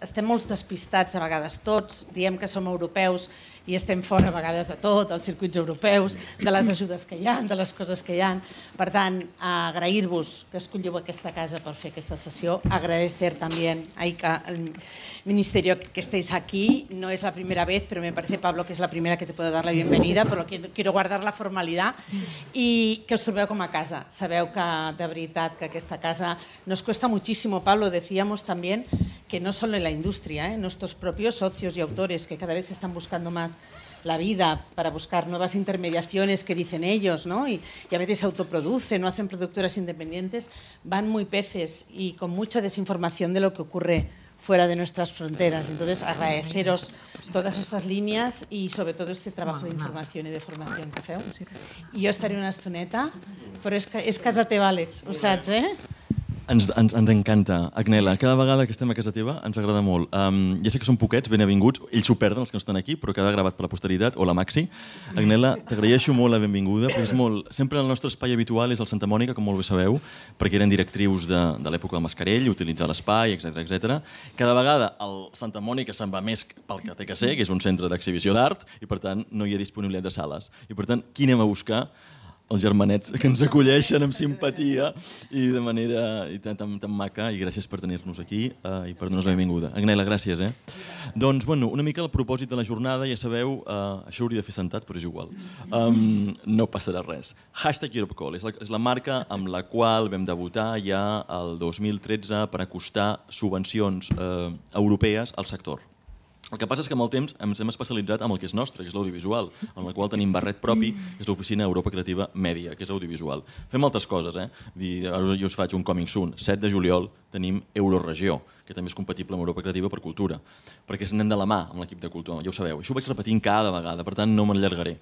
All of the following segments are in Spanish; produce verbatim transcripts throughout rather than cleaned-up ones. estem molts despistats a vegades tots, diem que som europeus i estem fora a vegades de tot, dels circuits europeus, de les ajudes que hi ha, de les coses que hi ha. Per tant, agrair-vos que escolliu aquesta casa per fer aquesta sessió, agradecer también al Ministerio que estéis aquí, no es la primera vez, pero me parece, Pablo, que es la primera que te puedo dar la bienvenida, pero quiero guardar la formalidad y que os trobeu com a casa. Sabeu que, de veritat, que aquesta casa nos cuesta muchísimo, Pablo, decíamos también, que no solo en la industria, ¿eh? Nuestros propios socios y autores que cada vez están buscando más la vida para buscar nuevas intermediaciones que dicen ellos, ¿no? y, y a veces autoproducen, no hacen productoras independientes, van muy peces y con mucha desinformación de lo que ocurre fuera de nuestras fronteras. Entonces, agradeceros todas estas líneas y sobre todo este trabajo de información y de formación que feu. I jo estaré una estoneta, però és, que, és casa teva, Àlex, ho saps, eh? Ens, ens, ens encanta, Agnela. Cada vegada que estem a casa teva ens agrada molt. Um, ja sé que són poquets, benvinguts, ells ho perden, els que no estan aquí, però queda gravat per la posteritat, o la Maxi. Agnela, t'agraeixo molt la benvinguda, perquè és molt... Sempre el nostre espai habitual és el Santa Mònica, com molt bé sabeu, perquè eren directrius de, de l'època de Mascarell, utilitzar l'espai, etcètera, etcètera. Cada vegada el Santa Mònica se'n va més pel que té que ser, que és un centre d'exhibició d'art, i per tant no hi ha disponibilitat de sales. I per tant, qui anem a buscar? Els germanets que ens acolleixen amb simpatia i de manera tan, tan, tan maca, i gràcies per tenir-nos aquí eh, i per donar-nos la benvinguda. Agnela, gràcies. Eh? Doncs, bueno, una mica el propòsit de la jornada, ja sabeu, eh, això hauria de fer sentat, però és igual. Um, no passarà res. Hashtag EuropeCall és la, és la marca amb la qual vam debutar ja el dos mil tretze per acostar subvencions eh, europees al sector. El que passa és que amb el temps ens hem especialitzat en el que és nostre, que és l'audiovisual, en la qual tenim barret propi, que és l'oficina Europa Creativa Media, que és audiovisual. Fem altres coses, eh? Jo us faig un coming soon. set de juliol tenim Eurorregió, que també és compatible amb Europa Creativa per Cultura, perquè anem de la mà amb l'equip de Cultura, ja ho sabeu. Això ho vaig repetint cada vegada, per tant no m'enllargaré.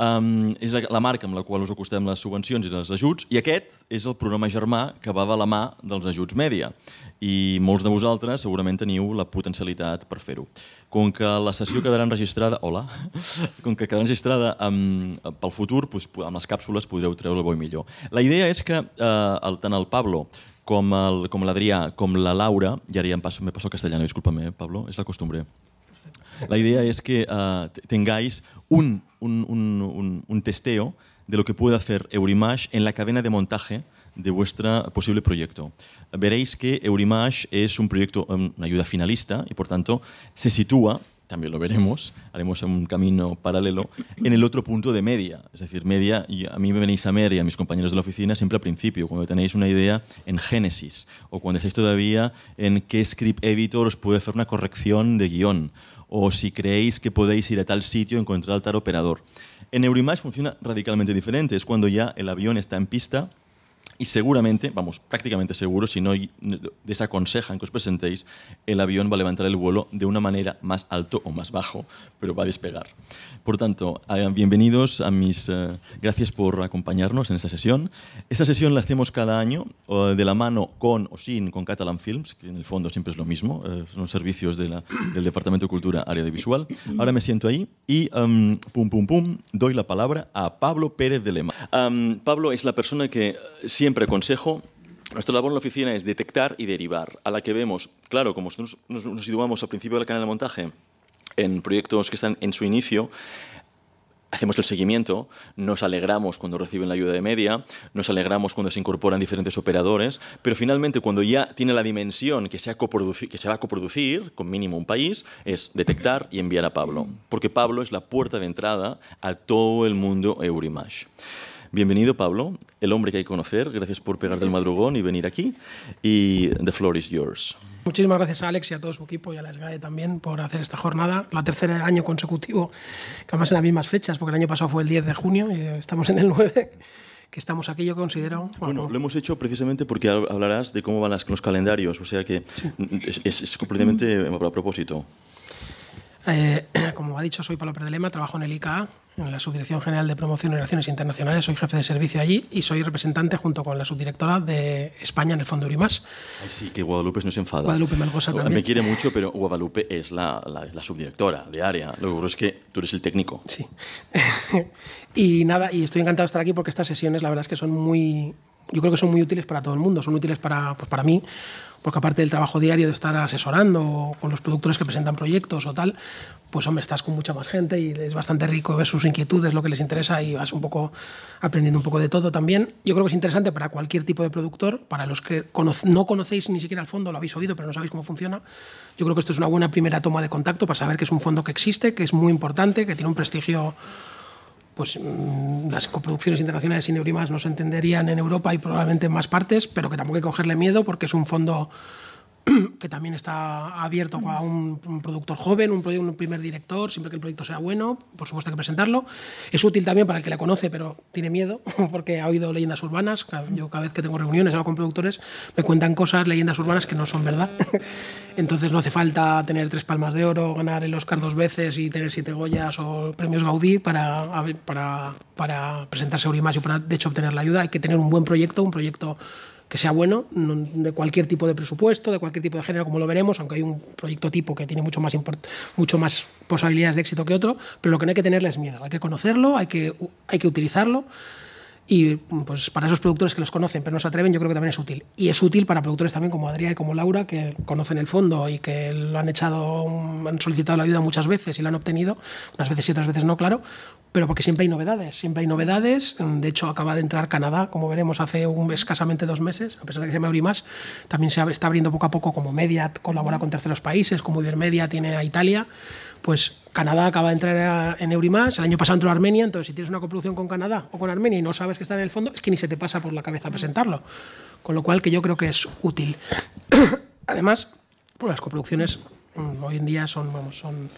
Um, és la marca amb la qual us acostem les subvencions i els ajuts, i aquest és el programa germà que va de la mà dels ajuts Media. I molts de vosaltres segurament teniu la potencialitat per fer-ho. Com que la sessió quedarà enregistrada, hola, com que quedarà enregistrada um, pel futur, doncs, amb les càpsules podreu treure el bo i millor. La idea és que eh, el, tant el Pablo com l'Adrià, com, com la Laura, i ara ja em passo, me passo al castellano, discúlpame, Pablo, és la costumbre. La idea és que eh, tengáis un, un, un, un, un testeo de lo que pueda hacer Eurimage en la cadena de montaje de vuestro posible proyecto. Veréis que Eurimage es un proyecto, una ayuda finalista y por tanto se sitúa, también lo veremos, haremos un camino paralelo, en el otro punto de Media. Es decir, Media, y a mí me venís a ver y a mis compañeros de la oficina siempre al principio, cuando tenéis una idea en génesis o cuando estáis todavía en qué script editor os puede hacer una corrección de guión o si creéis que podéis ir a tal sitio y encontrar tal operador. En Eurimage funciona radicalmente diferente, es cuando ya el avión está en pista y seguramente, vamos, prácticamente seguro, si no desaconsejan que os presentéis, el avión va a levantar el vuelo de una manera más alto o más bajo, pero va a despegar. Por tanto, bienvenidos a mis... Eh, gracias por acompañarnos en esta sesión. Esta sesión la hacemos cada año, eh, de la mano con o sin, con Catalan Films, que en el fondo siempre es lo mismo, eh, son servicios de la, del Departamento de Cultura, Área de Visual. Ahora me siento ahí y, um, pum, pum, pum, doy la palabra a Pablo Pérez de Lema. Um, Pablo es la persona que... siempre Siempre aconsejo, nuestra labor en la oficina es detectar y derivar, a la que vemos, claro, como nos, nos situamos al principio de la cadena de montaje, en proyectos que están en su inicio, hacemos el seguimiento, nos alegramos cuando reciben la ayuda de Media, nos alegramos cuando se incorporan diferentes operadores, pero finalmente cuando ya tiene la dimensión que se, ha que se va a coproducir, con mínimo un país, es detectar y enviar a Pablo, porque Pablo es la puerta de entrada a todo el mundo Eurimage. Bienvenido, Pablo, el hombre que hay que conocer. Gracias por pegarte el madrugón y venir aquí. Y the floor is yours. Muchísimas gracias a Alex y a todo su equipo y a la S G A E también por hacer esta jornada. La tercera año consecutivo, que además en las mismas fechas, porque el año pasado fue el diez de junio y estamos en el nueve. Que estamos aquí, yo considero... Bueno, bueno, lo hemos hecho precisamente porque hablarás de cómo van las, los calendarios, o sea que sí. es, es, es completamente a propósito. Eh, como ha dicho, soy Pablo Pérez de Lema, trabajo en el I C A A, en la Subdirección General de Promoción y Relaciones Internacionales, soy jefe de servicio allí y soy representante junto con la subdirectora de España en el Fondo Eurimage. Ay, sí, que Guadalupe no se enfada. Guadalupe Malgosa también. Me quiere mucho, pero Guadalupe es la, la, la subdirectora de área. Lo que ocurre es que tú eres el técnico. Sí. Y nada, y estoy encantado de estar aquí porque estas sesiones, la verdad es que son muy... Yo creo que son muy útiles para todo el mundo, son útiles para, pues para mí, porque aparte del trabajo diario de estar asesorando con los productores que presentan proyectos o tal, pues hombre, estás con mucha más gente y es bastante rico ver sus inquietudes, lo que les interesa, y vas un poco aprendiendo un poco de todo también. Yo creo que es interesante para cualquier tipo de productor, para los que no conocéis ni siquiera el fondo, lo habéis oído pero no sabéis cómo funciona. Yo creo que esto es una buena primera toma de contacto para saber que es un fondo que existe, que es muy importante, que tiene un prestigio. Pues las coproducciones internacionales sin Eurimages no se entenderían en Europa y probablemente en más partes, pero que tampoco hay que cogerle miedo porque es un fondo que también está abierto a un, un productor joven, un, un primer director, siempre que el proyecto sea bueno, por supuesto hay que presentarlo. Es útil también para el que la conoce, pero tiene miedo, porque ha oído leyendas urbanas. Yo cada vez que tengo reuniones hago con productores, me cuentan cosas, leyendas urbanas que no son verdad. Entonces no hace falta tener tres palmas de oro, ganar el Oscar dos veces y tener siete Goyas o premios Gaudí para, para, para presentarse a Eurimages y para, de hecho, obtener la ayuda. Hay que tener un buen proyecto, un proyecto que sea bueno, de cualquier tipo de presupuesto, de cualquier tipo de género, como lo veremos, aunque hay un proyecto tipo que tiene mucho más, mucho más posibilidades de éxito que otro, pero lo que no hay que tenerle es miedo, hay que conocerlo, hay que, hay que utilizarlo, y pues para esos productores que los conocen pero no se atreven, yo creo que también es útil. Y es útil para productores también como Adrià y como Laura, que conocen el fondo y que lo han echado, han solicitado la ayuda muchas veces y la han obtenido, unas veces y otras veces no, claro, pero porque siempre hay novedades, siempre hay novedades. De hecho, acaba de entrar Canadá, como veremos, hace un, escasamente dos meses, a pesar de que se llama Eurimages, también se está abriendo poco a poco, como Media colabora con terceros países, como Ibermedia tiene a Italia, pues Canadá acaba de entrar en Eurimages, el año pasado entró Armenia. Entonces, si tienes una coproducción con Canadá o con Armenia y no sabes que está en el fondo, es que ni se te pasa por la cabeza presentarlo, con lo cual que yo creo que es útil. Además, pues las coproducciones hoy en día son, vamos, son,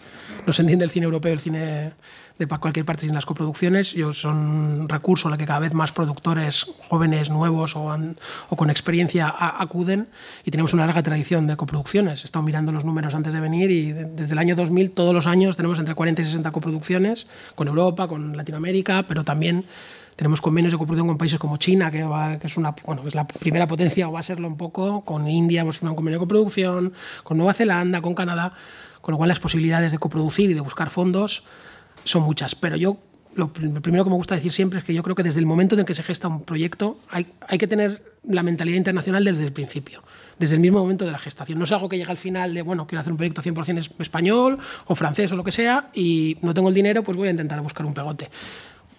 no se entiende el cine europeo, el cine de cualquier parte sin las coproducciones. Yo son un recurso a la que cada vez más productores jóvenes, nuevos o, an, o con experiencia a, acuden, y tenemos una larga tradición de coproducciones. He estado mirando los números antes de venir y de, desde el año dos mil todos los años tenemos entre cuarenta y sesenta coproducciones con Europa, con Latinoamérica, pero también tenemos convenios de coproducción con países como China, que, va, que, es, una, bueno, que es la primera potencia o va a serlo un poco, con India hemos firmado un convenio de coproducción, con Nueva Zelanda, con Canadá, con lo cual las posibilidades de coproducir y de buscar fondos son muchas. Pero yo, lo primero que me gusta decir siempre es que yo creo que desde el momento en que se gesta un proyecto hay, hay que tener la mentalidad internacional desde el principio, desde el mismo momento de la gestación. No es algo que llega al final de, bueno, quiero hacer un proyecto cien por cien español o francés o lo que sea y no tengo el dinero, pues voy a intentar buscar un pegote.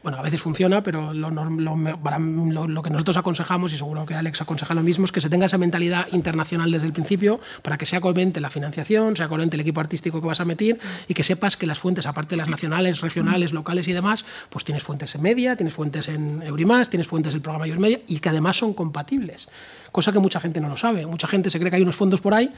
Bueno, a veces funciona, pero lo, lo, lo, lo que nosotros aconsejamos, y seguro que Alex aconseja lo mismo, es que se tenga esa mentalidad internacional desde el principio para que sea coherente la financiación, sea coherente el equipo artístico que vas a meter y que sepas que las fuentes, aparte de las nacionales, regionales, locales y demás, pues tienes fuentes en Media, tienes fuentes en Eurimages, tienes fuentes del programa Ibermedia y que además son compatibles, cosa que mucha gente no lo sabe. Mucha gente se cree que hay unos fondos por ahí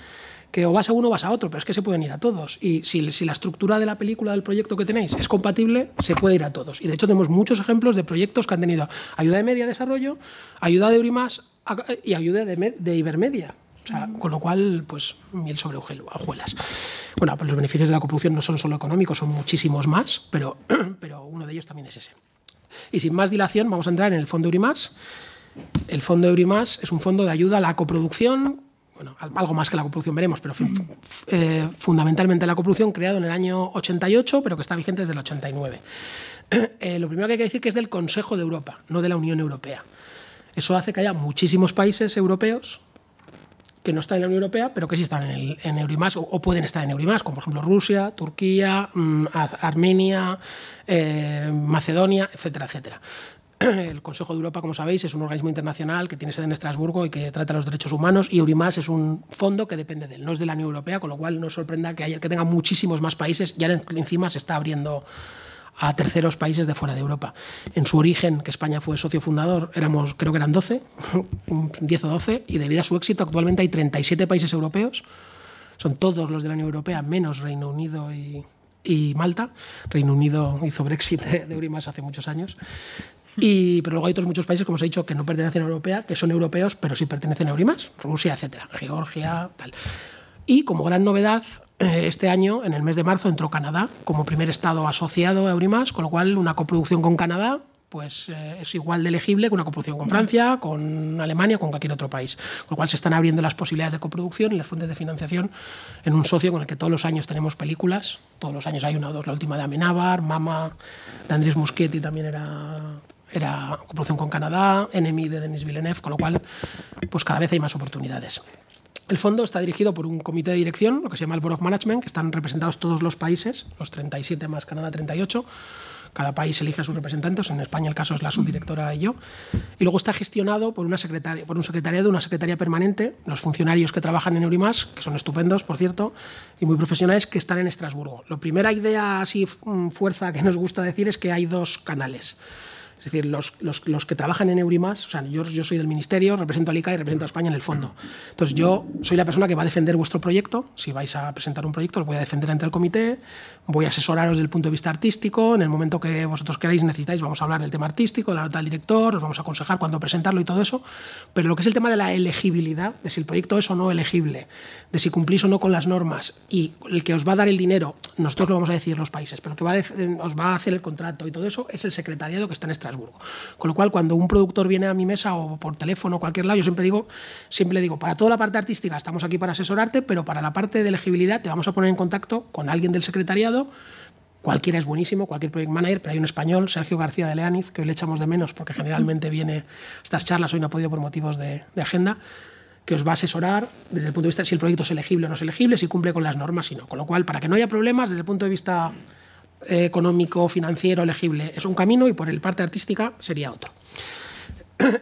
que o vas a uno o vas a otro, pero es que se pueden ir a todos. Y si, si la estructura de la película, del proyecto que tenéis, es compatible, se puede ir a todos. Y de hecho tenemos muchos ejemplos de proyectos que han tenido ayuda de Media a desarrollo, ayuda de Eurimages y ayuda de, de Ibermedia. O sea, con lo cual, pues, miel sobre hojuelas. Bueno, pues los beneficios de la coproducción no son solo económicos, son muchísimos más, pero, pero uno de ellos también es ese. Y sin más dilación, vamos a entrar en el fondo Eurimages. El fondo Eurimages es un fondo de ayuda a la coproducción. Bueno, algo más que la coproducción veremos, pero eh, fundamentalmente la coproducción, creado en el año ochenta y ocho, pero que está vigente desde el ochenta y nueve. Eh, lo primero que hay que decir es que es del Consejo de Europa, no de la Unión Europea. Eso hace que haya muchísimos países europeos que no están en la Unión Europea, pero que sí están en, el, en Eurimages o, o pueden estar en Eurimages, como por ejemplo Rusia, Turquía, Armenia, eh, Macedonia, etcétera, etcétera. El Consejo de Europa, como sabéis, es un organismo internacional que tiene sede en Estrasburgo y que trata los derechos humanos, y Eurimages es un fondo que depende de él, no es de la Unión Europea, con lo cual no sorprenda que, haya, que tenga muchísimos más países, y ahora encima se está abriendo a terceros países de fuera de Europa. En su origen, que España fue socio fundador, éramos, creo que eran doce, diez o doce, y debido a su éxito actualmente hay treinta y siete países europeos, son todos los de la Unión Europea, menos Reino Unido y, y Malta. Reino Unido hizo Brexit de, de Eurimages hace muchos años. Y, pero luego hay otros muchos países, como os he dicho, que no pertenecen a la Europea, que son europeos, pero sí pertenecen a Eurimages, Rusia, etcétera, Georgia, tal. Y como gran novedad, este año, en el mes de marzo, entró Canadá como primer estado asociado a Eurimages, con lo cual una coproducción con Canadá pues eh, es igual de elegible que una coproducción con Francia, con Alemania, con cualquier otro país. Con lo cual se están abriendo las posibilidades de coproducción y las fuentes de financiación en un socio con el que todos los años tenemos películas. Todos los años hay una o dos, la última de Amenábar, Mama, de Andrés Muschietti también era... era coproducción con Canadá, Enemy de Denis Villeneuve, con lo cual pues cada vez hay más oportunidades. El fondo está dirigido por un comité de dirección, lo que se llama el Board of Management, que están representados todos los países, los treinta y siete más Canadá, treinta y ocho. Cada país elige a sus representantes, en España el caso es la subdirectora y yo, y luego está gestionado por, una secretaria, por un secretariado, una secretaría permanente, los funcionarios que trabajan en Eurimages, que son estupendos, por cierto, y muy profesionales, que están en Estrasburgo. La primera idea, así fuerza, que nos gusta decir es que hay dos canales. Es decir, los, los, los que trabajan en Eurimages, o sea, yo, yo soy del ministerio, represento al I C A A y represento a España en el fondo. Entonces, yo soy la persona que va a defender vuestro proyecto. Si vais a presentar un proyecto, lo voy a defender ante el comité, voy a asesoraros desde el punto de vista artístico, en el momento que vosotros queráis, necesitáis, vamos a hablar del tema artístico, de la nota del director, os vamos a aconsejar cuándo presentarlo y todo eso. Pero lo que es el tema de la elegibilidad, de si el proyecto es o no elegible, de si cumplís o no con las normas, y el que os va a dar el dinero, nosotros lo vamos a decir los países, pero el que va a, os va a hacer el contrato y todo eso es el secretariado que está en Estrasburgo. Con lo cual, cuando un productor viene a mi mesa o por teléfono o cualquier lado, yo siempre digo, siempre le digo, para toda la parte artística estamos aquí para asesorarte, pero para la parte de elegibilidad te vamos a poner en contacto con alguien del secretariado. Cualquiera es buenísimo, cualquier project manager, pero hay un español, Sergio García de Leaniz, que hoy le echamos de menos porque generalmente viene a estas charlas, hoy no ha podido por motivos de, de agenda, que os va a asesorar desde el punto de vista de si el proyecto es elegible o no es elegible, si cumple con las normas, si no. Con lo cual, para que no haya problemas desde el punto de vista económico, financiero, elegible, es un camino, y por el parte artística sería otro.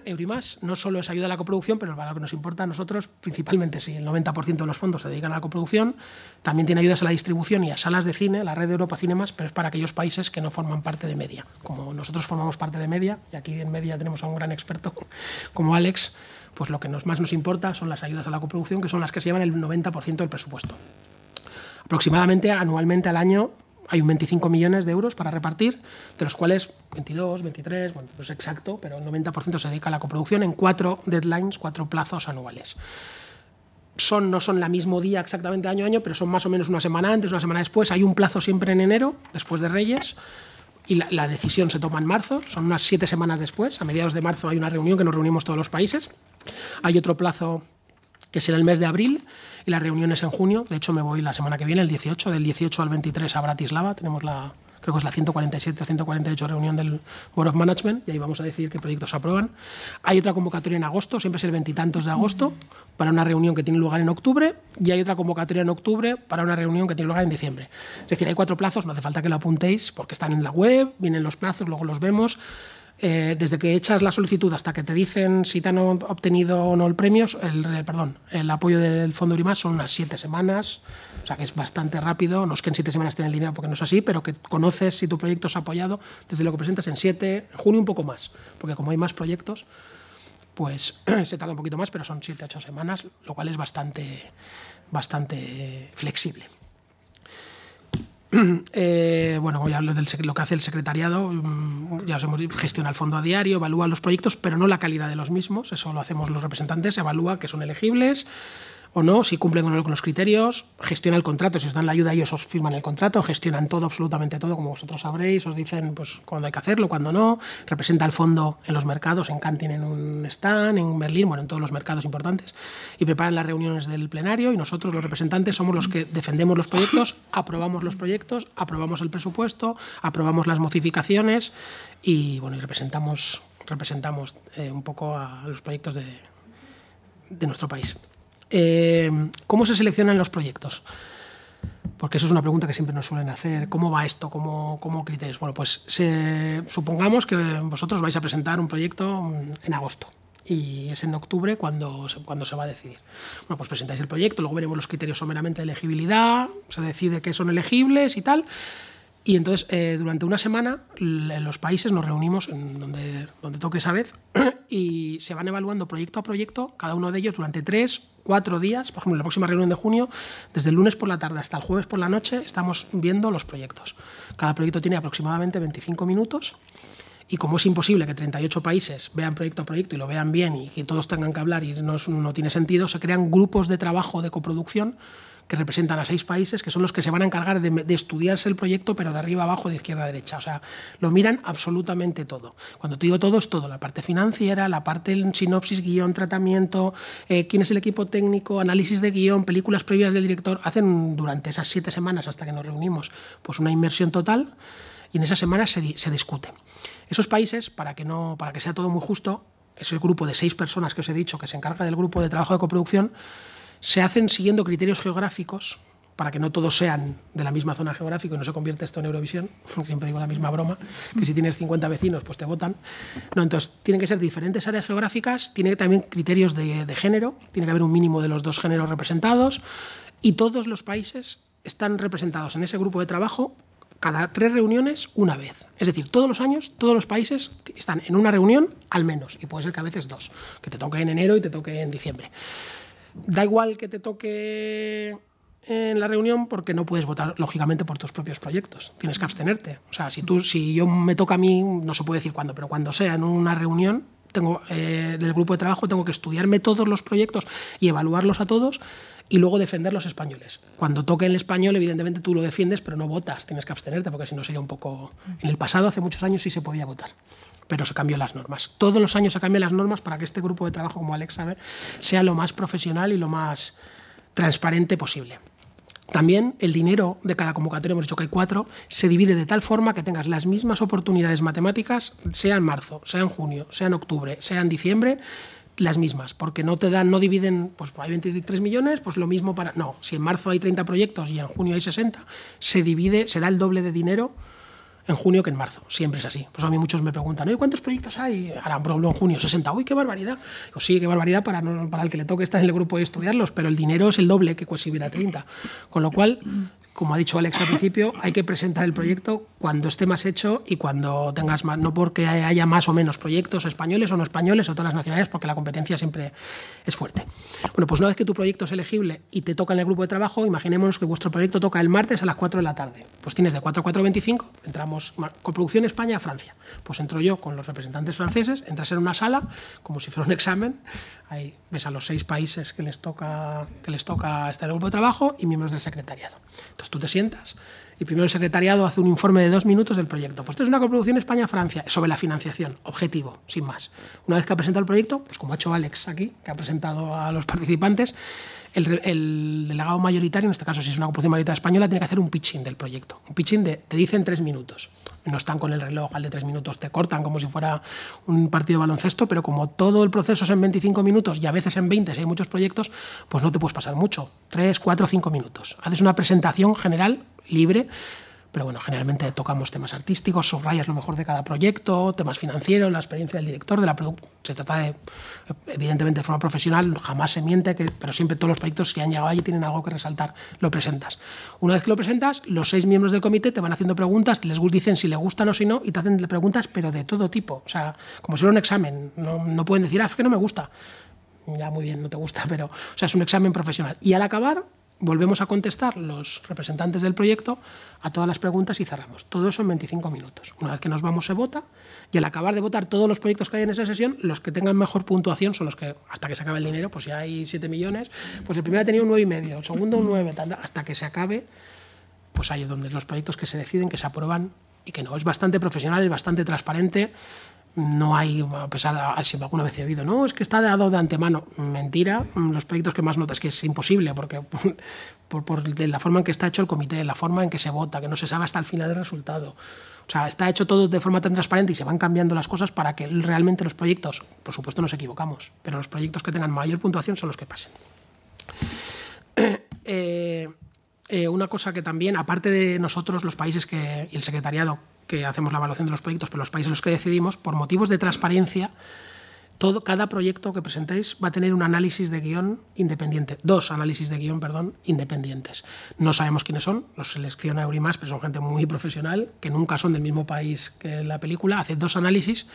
Eurimages no solo es ayuda a la coproducción, pero el valor que nos importa a nosotros, principalmente si el noventa por ciento de los fondos se dedican a la coproducción, también tiene ayudas a la distribución y a salas de cine, la red de Europa Cinemas, pero es para aquellos países que no forman parte de Media. Como nosotros formamos parte de Media, y aquí en Media tenemos a un gran experto como Alex, pues lo que nos, más nos importa son las ayudas a la coproducción, que son las que se llevan el noventa por ciento del presupuesto. Aproximadamente, anualmente al año, hay un veinticinco millones de euros para repartir, de los cuales veintidós, veintitrés, bueno, no es exacto, pero el noventa por ciento se dedica a la coproducción en cuatro deadlines, cuatro plazos anuales. Son, no son el mismo día exactamente año a año, pero son más o menos una semana antes, una semana después. Hay un plazo siempre en enero, después de Reyes, y la, la decisión se toma en marzo, son unas siete semanas después. A mediados de marzo hay una reunión que nos reunimos todos los países. Hay otro plazo que será el mes de abril, y las reuniones en junio. De hecho, me voy la semana que viene, el dieciocho, del dieciocho al veintitrés a Bratislava. Tenemos la, creo que es la ciento cuarenta y siete o ciento cuarenta y ocho reunión del Board of Management, y ahí vamos a decidir qué proyectos aprueban. Hay otra convocatoria en agosto, siempre es el veintitantos de agosto, para una reunión que tiene lugar en octubre, y hay otra convocatoria en octubre para una reunión que tiene lugar en diciembre. Es decir, hay cuatro plazos, no hace falta que lo apuntéis, porque están en la web, vienen los plazos, luego los vemos. Eh, desde que echas la solicitud hasta que te dicen si te han obtenido o no el premio, el, el, perdón, el apoyo del Fondo Eurimages, son unas siete semanas, o sea que es bastante rápido. No es que en siete semanas tengas el dinero, porque no es así, pero que conoces si tu proyecto es apoyado desde lo que presentas en siete, junio un poco más, porque como hay más proyectos, pues se tarda un poquito más, pero son siete, ocho semanas, lo cual es bastante, bastante flexible. Eh, bueno, voy a hablar de lo que hace el secretariado. Ya os hemos dicho, gestiona el fondo a diario, evalúa los proyectos, pero no la calidad de los mismos. Eso lo hacemos los representantes, evalúa que son elegibles o no, si cumplen o no con los criterios, gestiona el contrato, si os dan la ayuda ellos os firman el contrato, gestionan todo, absolutamente todo, como vosotros sabréis, os dicen pues cuándo hay que hacerlo, cuándo no, representa el fondo en los mercados, en Cantin en un stand, en Berlín, bueno, en todos los mercados importantes, y preparan las reuniones del plenario, y nosotros los representantes somos los que defendemos los proyectos, aprobamos los proyectos, aprobamos el presupuesto, aprobamos las modificaciones, y bueno, y representamos, representamos eh, un poco a los proyectos de, de nuestro país. Eh, ¿Cómo se seleccionan los proyectos? Porque eso es una pregunta que siempre nos suelen hacer. ¿Cómo va esto? ¿Cómo, cómo criterios? Bueno, pues se, supongamos que vosotros vais a presentar un proyecto en agosto y es en octubre cuando, cuando se va a decidir. Bueno, pues presentáis el proyecto, luego veremos los criterios someramente de elegibilidad, se decide que son elegibles y tal. Y entonces, eh, durante una semana, los países nos reunimos en donde, donde toque esa vez y se van evaluando proyecto a proyecto, cada uno de ellos durante tres, cuatro días. Por ejemplo, en la próxima reunión de junio, desde el lunes por la tarde hasta el jueves por la noche, estamos viendo los proyectos. Cada proyecto tiene aproximadamente veinticinco minutos. Y como es imposible que treinta y ocho países vean proyecto a proyecto y lo vean bien y que todos tengan que hablar y no, no tiene sentido, se crean grupos de trabajo de coproducción que representan a seis países, que son los que se van a encargar de, de estudiarse el proyecto, pero de arriba abajo, de izquierda a derecha. O sea, lo miran absolutamente todo. Cuando te digo todo, es todo. La parte financiera, la parte del sinopsis, guión, tratamiento, eh, quién es el equipo técnico, análisis de guión, películas previas del director. Hacen durante esas siete semanas, hasta que nos reunimos, pues una inmersión total, y en esas semanas se, se discute. Esos países, para que, no, para que sea todo muy justo, ese grupo de seis personas que os he dicho, que se encarga del grupo de trabajo de coproducción, se hacen siguiendo criterios geográficos para que no todos sean de la misma zona geográfica y no se convierta esto en Eurovisión. Siempre digo la misma broma, que si tienes cincuenta vecinos, pues te votan. No, entonces, tienen que ser diferentes áreas geográficas, tiene también criterios de, de género, tiene que haber un mínimo de los dos géneros representados, y todos los países están representados en ese grupo de trabajo cada tres reuniones una vez. Es decir, todos los años, todos los países están en una reunión al menos, y puede ser que a veces dos, que te toque en enero y te toque en diciembre. Da igual que te toque en la reunión porque no puedes votar, lógicamente, por tus propios proyectos. Tienes que abstenerte. O sea, si, tú, si yo me toca a mí, no se puede decir cuándo, pero cuando sea en una reunión tengo, eh, del grupo de trabajo, tengo que estudiarme todos los proyectos y evaluarlos a todos y luego defender los españoles. Cuando toque el español, evidentemente tú lo defiendes, pero no votas, tienes que abstenerte, porque si no sería un poco... En el pasado, hace muchos años, sí se podía votar, pero se cambió las normas. Todos los años se cambian las normas para que este grupo de trabajo, como Alex sabe, sea lo más profesional y lo más transparente posible. También el dinero de cada convocatoria, hemos dicho que hay cuatro, se divide de tal forma que tengas las mismas oportunidades matemáticas, sea en marzo, sea en junio, sea en octubre, sea en diciembre, las mismas, porque no te dan, no dividen, pues hay veintitrés millones, pues lo mismo para... No, si en marzo hay treinta proyectos y en junio hay sesenta, se divide, se da el doble de dinero en junio que en marzo, siempre es así. Pues a mí muchos me preguntan, ¿eh, cuántos proyectos hay? Harán problema en junio, sesenta, uy, qué barbaridad. Pues sí, qué barbaridad para, no, para el que le toque estar en el grupo de estudiarlos, pero el dinero es el doble que pues, si hubiera treinta. Con lo cual, como ha dicho Alex al principio, hay que presentar el proyecto cuando esté más hecho y cuando tengas más, no porque haya más o menos proyectos españoles o no españoles o todas las nacionalidades, porque la competencia siempre es fuerte. Bueno, pues una vez que tu proyecto es elegible y te toca en el grupo de trabajo, imaginémonos que vuestro proyecto toca el martes a las cuatro de la tarde. Pues tienes de cuatro a cuatro veinticinco, entramos con producción España-Francia. Pues entro yo con los representantes franceses, entras en una sala, como si fuera un examen, ahí ves a los seis países que les toca, que les toca estar en el grupo de trabajo y miembros del secretariado. Entonces, tú te sientas y primero el secretariado hace un informe de dos minutos del proyecto. Pues esto es una coproducción España-Francia sobre la financiación, objetivo, sin más. Una vez que ha presentado el proyecto, pues como ha hecho Alex aquí, que ha presentado a los participantes, el, el delegado mayoritario, en este caso si es una coproducción mayoritaria española, tiene que hacer un pitching del proyecto. Un pitching de, te dicen tres minutos. No están con el reloj al de tres minutos, te cortan como si fuera un partido de baloncesto, pero como todo el proceso es en veinticinco minutos y a veces en veinte, si hay muchos proyectos, pues no te puedes pasar mucho, tres, cuatro, cinco minutos. Haces una presentación general, libre, pero bueno, generalmente tocamos temas artísticos, subrayas lo mejor de cada proyecto, temas financieros, la experiencia del director, de la producción. Se trata de, evidentemente, de forma profesional, jamás se miente, que, pero siempre todos los proyectos que han llegado allí tienen algo que resaltar. Lo presentas. Una vez que lo presentas, los seis miembros del comité te van haciendo preguntas, les dicen si les gustan o si no, y te hacen preguntas, pero de todo tipo. O sea, como si fuera un examen. No, no pueden decir, ah, es que no me gusta. Ya, muy bien, no te gusta, pero... O sea, es un examen profesional. Y al acabar... volvemos a contestar los representantes del proyecto a todas las preguntas y cerramos. Todo eso en veinticinco minutos. Una vez que nos vamos se vota y al acabar de votar todos los proyectos que hay en esa sesión, los que tengan mejor puntuación son los que, hasta que se acabe el dinero, pues si hay siete millones, pues el primero ha tenido un nueve coma cinco, el segundo un nueve, hasta que se acabe, pues ahí es donde los proyectos que se deciden, que se aprueban y que no. Es bastante profesional, es bastante transparente. No hay, a pesar de si alguna vez he oído, no, es que está dado de antemano. Mentira, los proyectos que más notas, que es imposible, porque por, por la forma en que está hecho el comité, la forma en que se vota, que no se sabe hasta el final el resultado. O sea, está hecho todo de forma tan transparente y se van cambiando las cosas para que realmente los proyectos, por supuesto nos equivocamos, pero los proyectos que tengan mayor puntuación son los que pasen. Eh, eh, una cosa que también, aparte de nosotros, los países que, y el secretariado, que hacemos la evaluación de los proyectos, pero los países en los que decidimos, por motivos de transparencia, todo, cada proyecto que presentéis va a tener un análisis de guión independiente, dos análisis de guión, perdón, independientes. No sabemos quiénes son, los selecciona Eurimages, pero son gente muy profesional, que nunca son del mismo país que la película, hace dos análisis,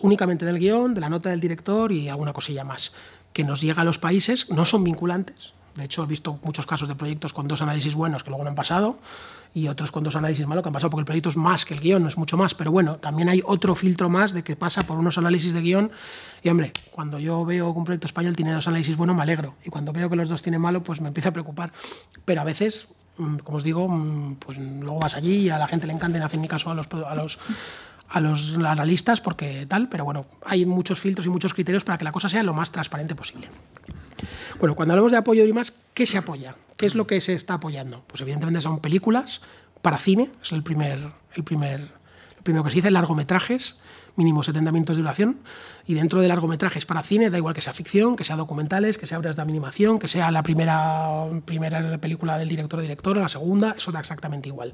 únicamente del guión, de la nota del director y alguna cosilla más, que nos llega a los países, no son vinculantes. De hecho, he visto muchos casos de proyectos con dos análisis buenos que luego no han pasado y otros con dos análisis malos que han pasado, porque el proyecto es más que el guión, no es mucho más. Pero bueno, también hay otro filtro más de que pasa por unos análisis de guión. Y hombre, cuando yo veo que un proyecto español tiene dos análisis buenos, me alegro. Y cuando veo que los dos tienen malo, pues me empieza a preocupar. Pero a veces, como os digo, pues luego vas allí y a la gente le encanta y no hacen ni caso a los... A los a los analistas porque tal, pero bueno, hay muchos filtros y muchos criterios para que la cosa sea lo más transparente posible. Bueno, cuando hablamos de apoyo de Eurimages, ¿qué se apoya? ¿Qué es lo que se está apoyando? Pues evidentemente son películas para cine, es el primer, el primer, lo primero que se dice, largometrajes, mínimo setenta minutos de duración, y dentro de largometrajes para cine, da igual que sea ficción, que sea documentales, que sea obras de animación, que sea la primera, primera película del director o directora, la segunda, eso da exactamente igual.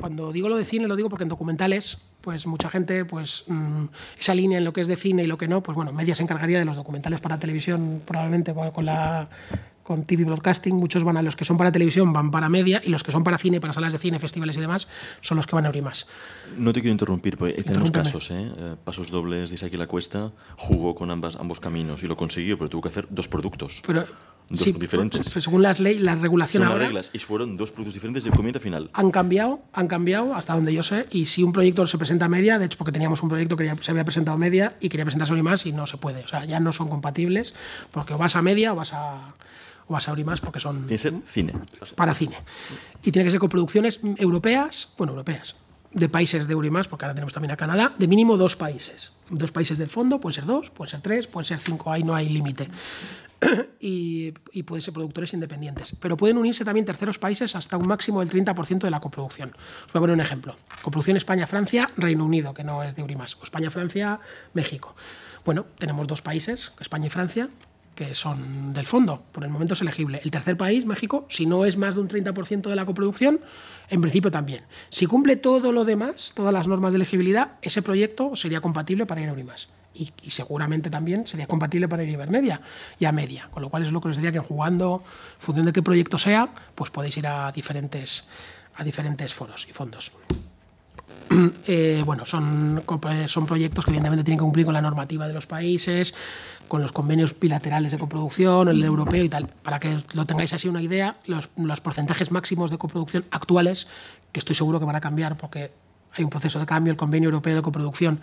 Cuando digo lo de cine, lo digo porque en documentales, pues mucha gente, pues mmm, esa línea en lo que es de cine y lo que no, pues bueno, Media se encargaría de los documentales para televisión, probablemente con la... con T V Broadcasting, muchos van a los que son para televisión, van para Media, y los que son para cine, para salas de cine, festivales y demás, son los que van a Eurimages. No te quiero interrumpir, porque tenemos casos, ¿eh? Pasos Dobles de Isaac y la Cuesta jugó con ambas, ambos caminos y lo consiguió, pero tuvo que hacer dos productos. Pero, dos sí, diferentes. Pero, pero según las leyes, la regulación son ahora... las reglas, y fueron dos productos diferentes de comienzo a final. Han cambiado, han cambiado, hasta donde yo sé, y si un proyecto se presenta a Media, de hecho, porque teníamos un proyecto que ya se había presentado a Media y quería presentarse a Eurimages y no se puede, o sea, ya no son compatibles, porque o vas a Media o vas a... o vas a abrir más porque son... Tiene que ser cine. Para cine. Y tiene que ser coproducciones europeas, bueno, europeas, de países de Eurimages, porque ahora tenemos también a Canadá, de mínimo dos países. Dos países del fondo, pueden ser dos, pueden ser tres, pueden ser cinco, ahí no hay límite. Y, y pueden ser productores independientes. Pero pueden unirse también terceros países hasta un máximo del treinta por ciento de la coproducción. Os voy a poner un ejemplo. Coproducción España-Francia, Reino Unido, que no es de Eurimages. España-Francia, México. Bueno, tenemos dos países, España y Francia, que son del fondo, por el momento es elegible. El tercer país, México, si no es más de un treinta por ciento de la coproducción, en principio también. Si cumple todo lo demás, todas las normas de elegibilidad, ese proyecto sería compatible para ir a Eurimages. Y, y seguramente también sería compatible para ir a Ibermedia y a Media. Con lo cual es lo que les decía, que jugando, en función de qué proyecto sea, pues podéis ir a diferentes, a diferentes foros y fondos. Eh, bueno, son, son proyectos que evidentemente tienen que cumplir con la normativa de los países, con los convenios bilaterales de coproducción, el europeo y tal. Para que lo tengáis así una idea, los, los porcentajes máximos de coproducción actuales, que estoy seguro que van a cambiar porque hay un proceso de cambio, el convenio europeo de coproducción.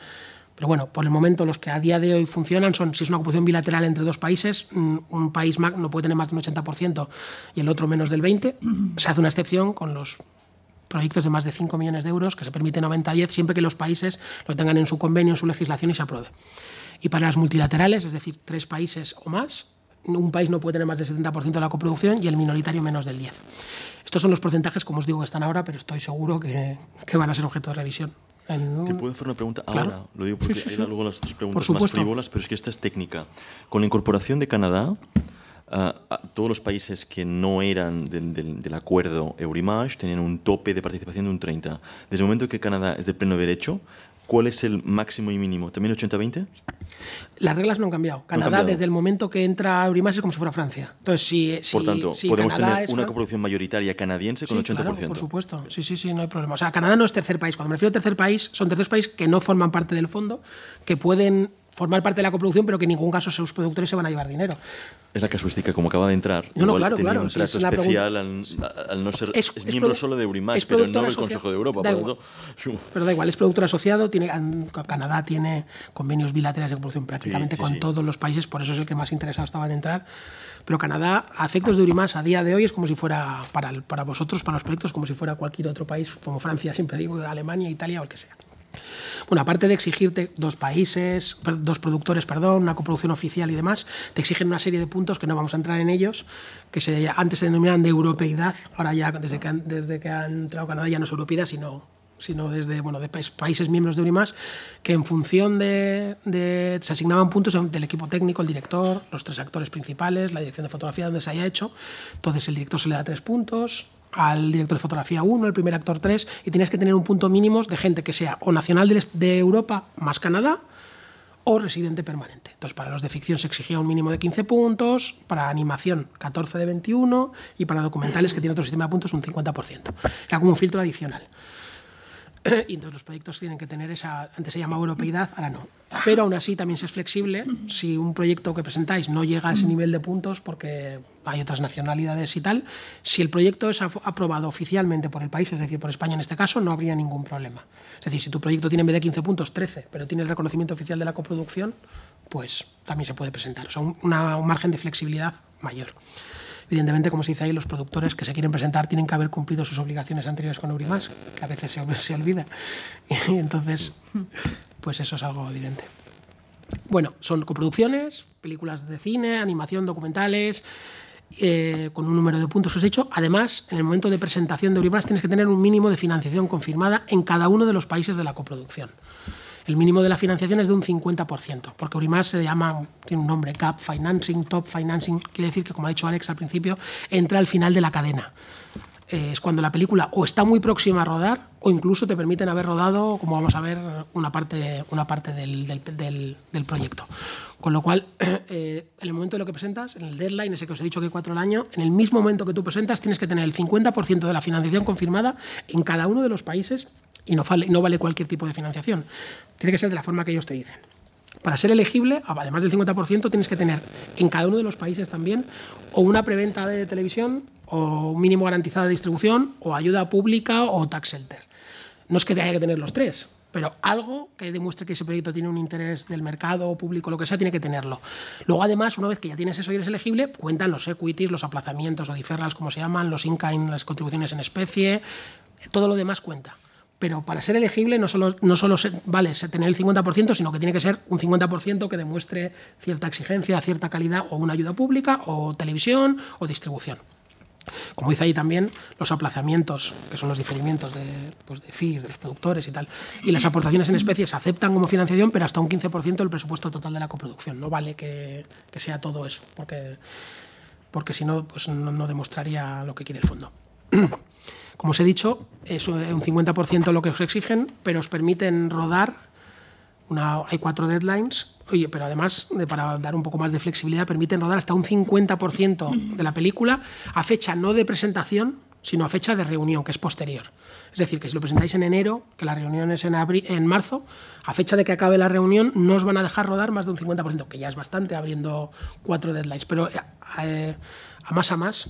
Pero bueno, por el momento los que a día de hoy funcionan son, si es una coproducción bilateral entre dos países, un país no puede tener más de un ochenta por ciento y el otro menos del veinte por ciento. Se hace una excepción con los proyectos de más de cinco millones de euros, que se permite noventa a diez, siempre que los países lo tengan en su convenio, en su legislación y se apruebe. Y para las multilaterales, es decir, tres países o más, un país no puede tener más del setenta por ciento de la coproducción y el minoritario menos del diez por ciento. Estos son los porcentajes, como os digo, que están ahora, pero estoy seguro que, que van a ser objeto de revisión. En... ¿Te puedo hacer una pregunta ahora? Claro. Lo digo porque sí, sí, sí. Hay luego las otras preguntas más frívolas, pero es que esta es técnica. Con la incorporación de Canadá, Uh, todos los países que no eran del, del, del acuerdo Eurimages tenían un tope de participación de un treinta. Desde el momento que Canadá es de pleno derecho, ¿cuál es el máximo y mínimo? ¿También ochenta veinte? Las reglas no han cambiado. Canadá, no han cambiado. Desde el momento que entra Eurimages, es como si fuera Francia. Entonces, si, si, por tanto, si podemos Canadá tener una coproducción mayoritaria canadiense con sí, ochenta por ciento. Claro, por supuesto. Sí, sí, sí, no hay problema. O sea, Canadá no es tercer país. Cuando me refiero a tercer país, son terceros países que no forman parte del fondo, que pueden formar parte de la coproducción, pero que en ningún caso sus productores se van a llevar dinero. Es la casuística, como acaba de entrar. No, no, claro, claro. Un trato es especial al, al no ser es, es miembro es solo de Eurimages, pero no del Consejo de Europa. Da igual. Pero da igual, es productor asociado. Tiene, Canadá tiene convenios bilaterales de coproducción prácticamente sí, sí, con sí. todos los países, por eso es el que más interesado estaba en entrar. Pero Canadá, a efectos de Eurimages, a día de hoy es como si fuera, para, para vosotros, para los proyectos, como si fuera cualquier otro país, como Francia, siempre digo, Alemania, Italia o el que sea. Bueno, aparte de exigirte dos países, dos productores, perdón, una coproducción oficial y demás, te exigen una serie de puntos que no vamos a entrar en ellos, que se, antes se denominaban de europeidad, ahora ya desde que, desde que ha entrado Canadá ya no es europeidad, sino, sino desde bueno, de países miembros de Eurimages, que en función de, de... se asignaban puntos del equipo técnico, el director, los tres actores principales, la dirección de fotografía donde se haya hecho, entonces el director se le da tres puntos, al director de fotografía uno, el primer actor tres, y tenías que tener un punto mínimo de gente que sea o nacional de Europa más Canadá o residente permanente. Entonces, para los de ficción se exigía un mínimo de quince puntos, para animación catorce de veintiuno y para documentales, que tiene otro sistema de puntos, un cincuenta por ciento. Era como un filtro adicional. Y entonces los proyectos tienen que tener esa, antes se llamaba europeidad, ahora no. Pero aún así también se es flexible si un proyecto que presentáis no llega a ese nivel de puntos porque hay otras nacionalidades y tal. Si el proyecto es aprobado oficialmente por el país, es decir, por España en este caso, no habría ningún problema. Es decir, si tu proyecto tiene en vez de quince puntos, trece, pero tiene el reconocimiento oficial de la coproducción, pues también se puede presentar. O sea, una, un margen de flexibilidad mayor. Evidentemente, como se dice ahí, los productores que se quieren presentar tienen que haber cumplido sus obligaciones anteriores con Eurimages, que a veces se, se olvida. Y entonces, pues eso es algo evidente. Bueno, son coproducciones, películas de cine, animación, documentales, eh, con un número de puntos que os he dicho. Además, en el momento de presentación de Eurimages tienes que tener un mínimo de financiación confirmada en cada uno de los países de la coproducción. el mínimo de la financiación es de un cincuenta por ciento, porque Eurimages se llama, tiene un nombre, Cap Financing, Top Financing, quiere decir que, como ha dicho Alex al principio, entra al final de la cadena. Eh, es cuando la película o está muy próxima a rodar o incluso te permiten haber rodado, como vamos a ver, una parte, una parte del, del, del, del proyecto. Con lo cual, eh, en el momento de lo que presentas, en el deadline, ese que os he dicho que cuatro al año, en el mismo momento que tú presentas tienes que tener el cincuenta por ciento de la financiación confirmada en cada uno de los países y no vale, no vale cualquier tipo de financiación. Tiene que ser de la forma que ellos te dicen. Para ser elegible, además del cincuenta por ciento, tienes que tener en cada uno de los países también o una preventa de televisión o un mínimo garantizado de distribución o ayuda pública o tax shelter. No es que haya que tener los tres, pero algo que demuestre que ese proyecto tiene un interés del mercado, público, lo que sea, tiene que tenerlo. Luego, además, una vez que ya tienes eso y eres elegible, cuentan los equities, los aplazamientos o diferras, como se llaman, los in-kind, las contribuciones en especie, todo lo demás cuenta. Pero para ser elegible no solo, no solo se, vale tener el cincuenta por ciento, sino que tiene que ser un cincuenta por ciento que demuestre cierta exigencia, cierta calidad, o una ayuda pública, o televisión, o distribución. Como dice ahí también, los aplazamientos, que son los diferimientos de, pues de fees, de los productores y tal, y las aportaciones en especie se aceptan como financiación, pero hasta un quince por ciento del presupuesto total de la coproducción. No vale que, que sea todo eso, porque, porque si no, pues no, no demostraría lo que quiere el fondo. Como os he dicho, es un cincuenta por ciento lo que os exigen, pero os permiten rodar. Una, hay cuatro deadlines, oye, pero además, de, para dar un poco más de flexibilidad, permiten rodar hasta un cincuenta por ciento de la película a fecha no de presentación, sino a fecha de reunión, que es posterior. Es decir, que si lo presentáis en enero, que la reunión es en, abril, en marzo, a fecha de que acabe la reunión no os van a dejar rodar más de un cincuenta por ciento, que ya es bastante abriendo cuatro deadlines. Pero eh, a más a más,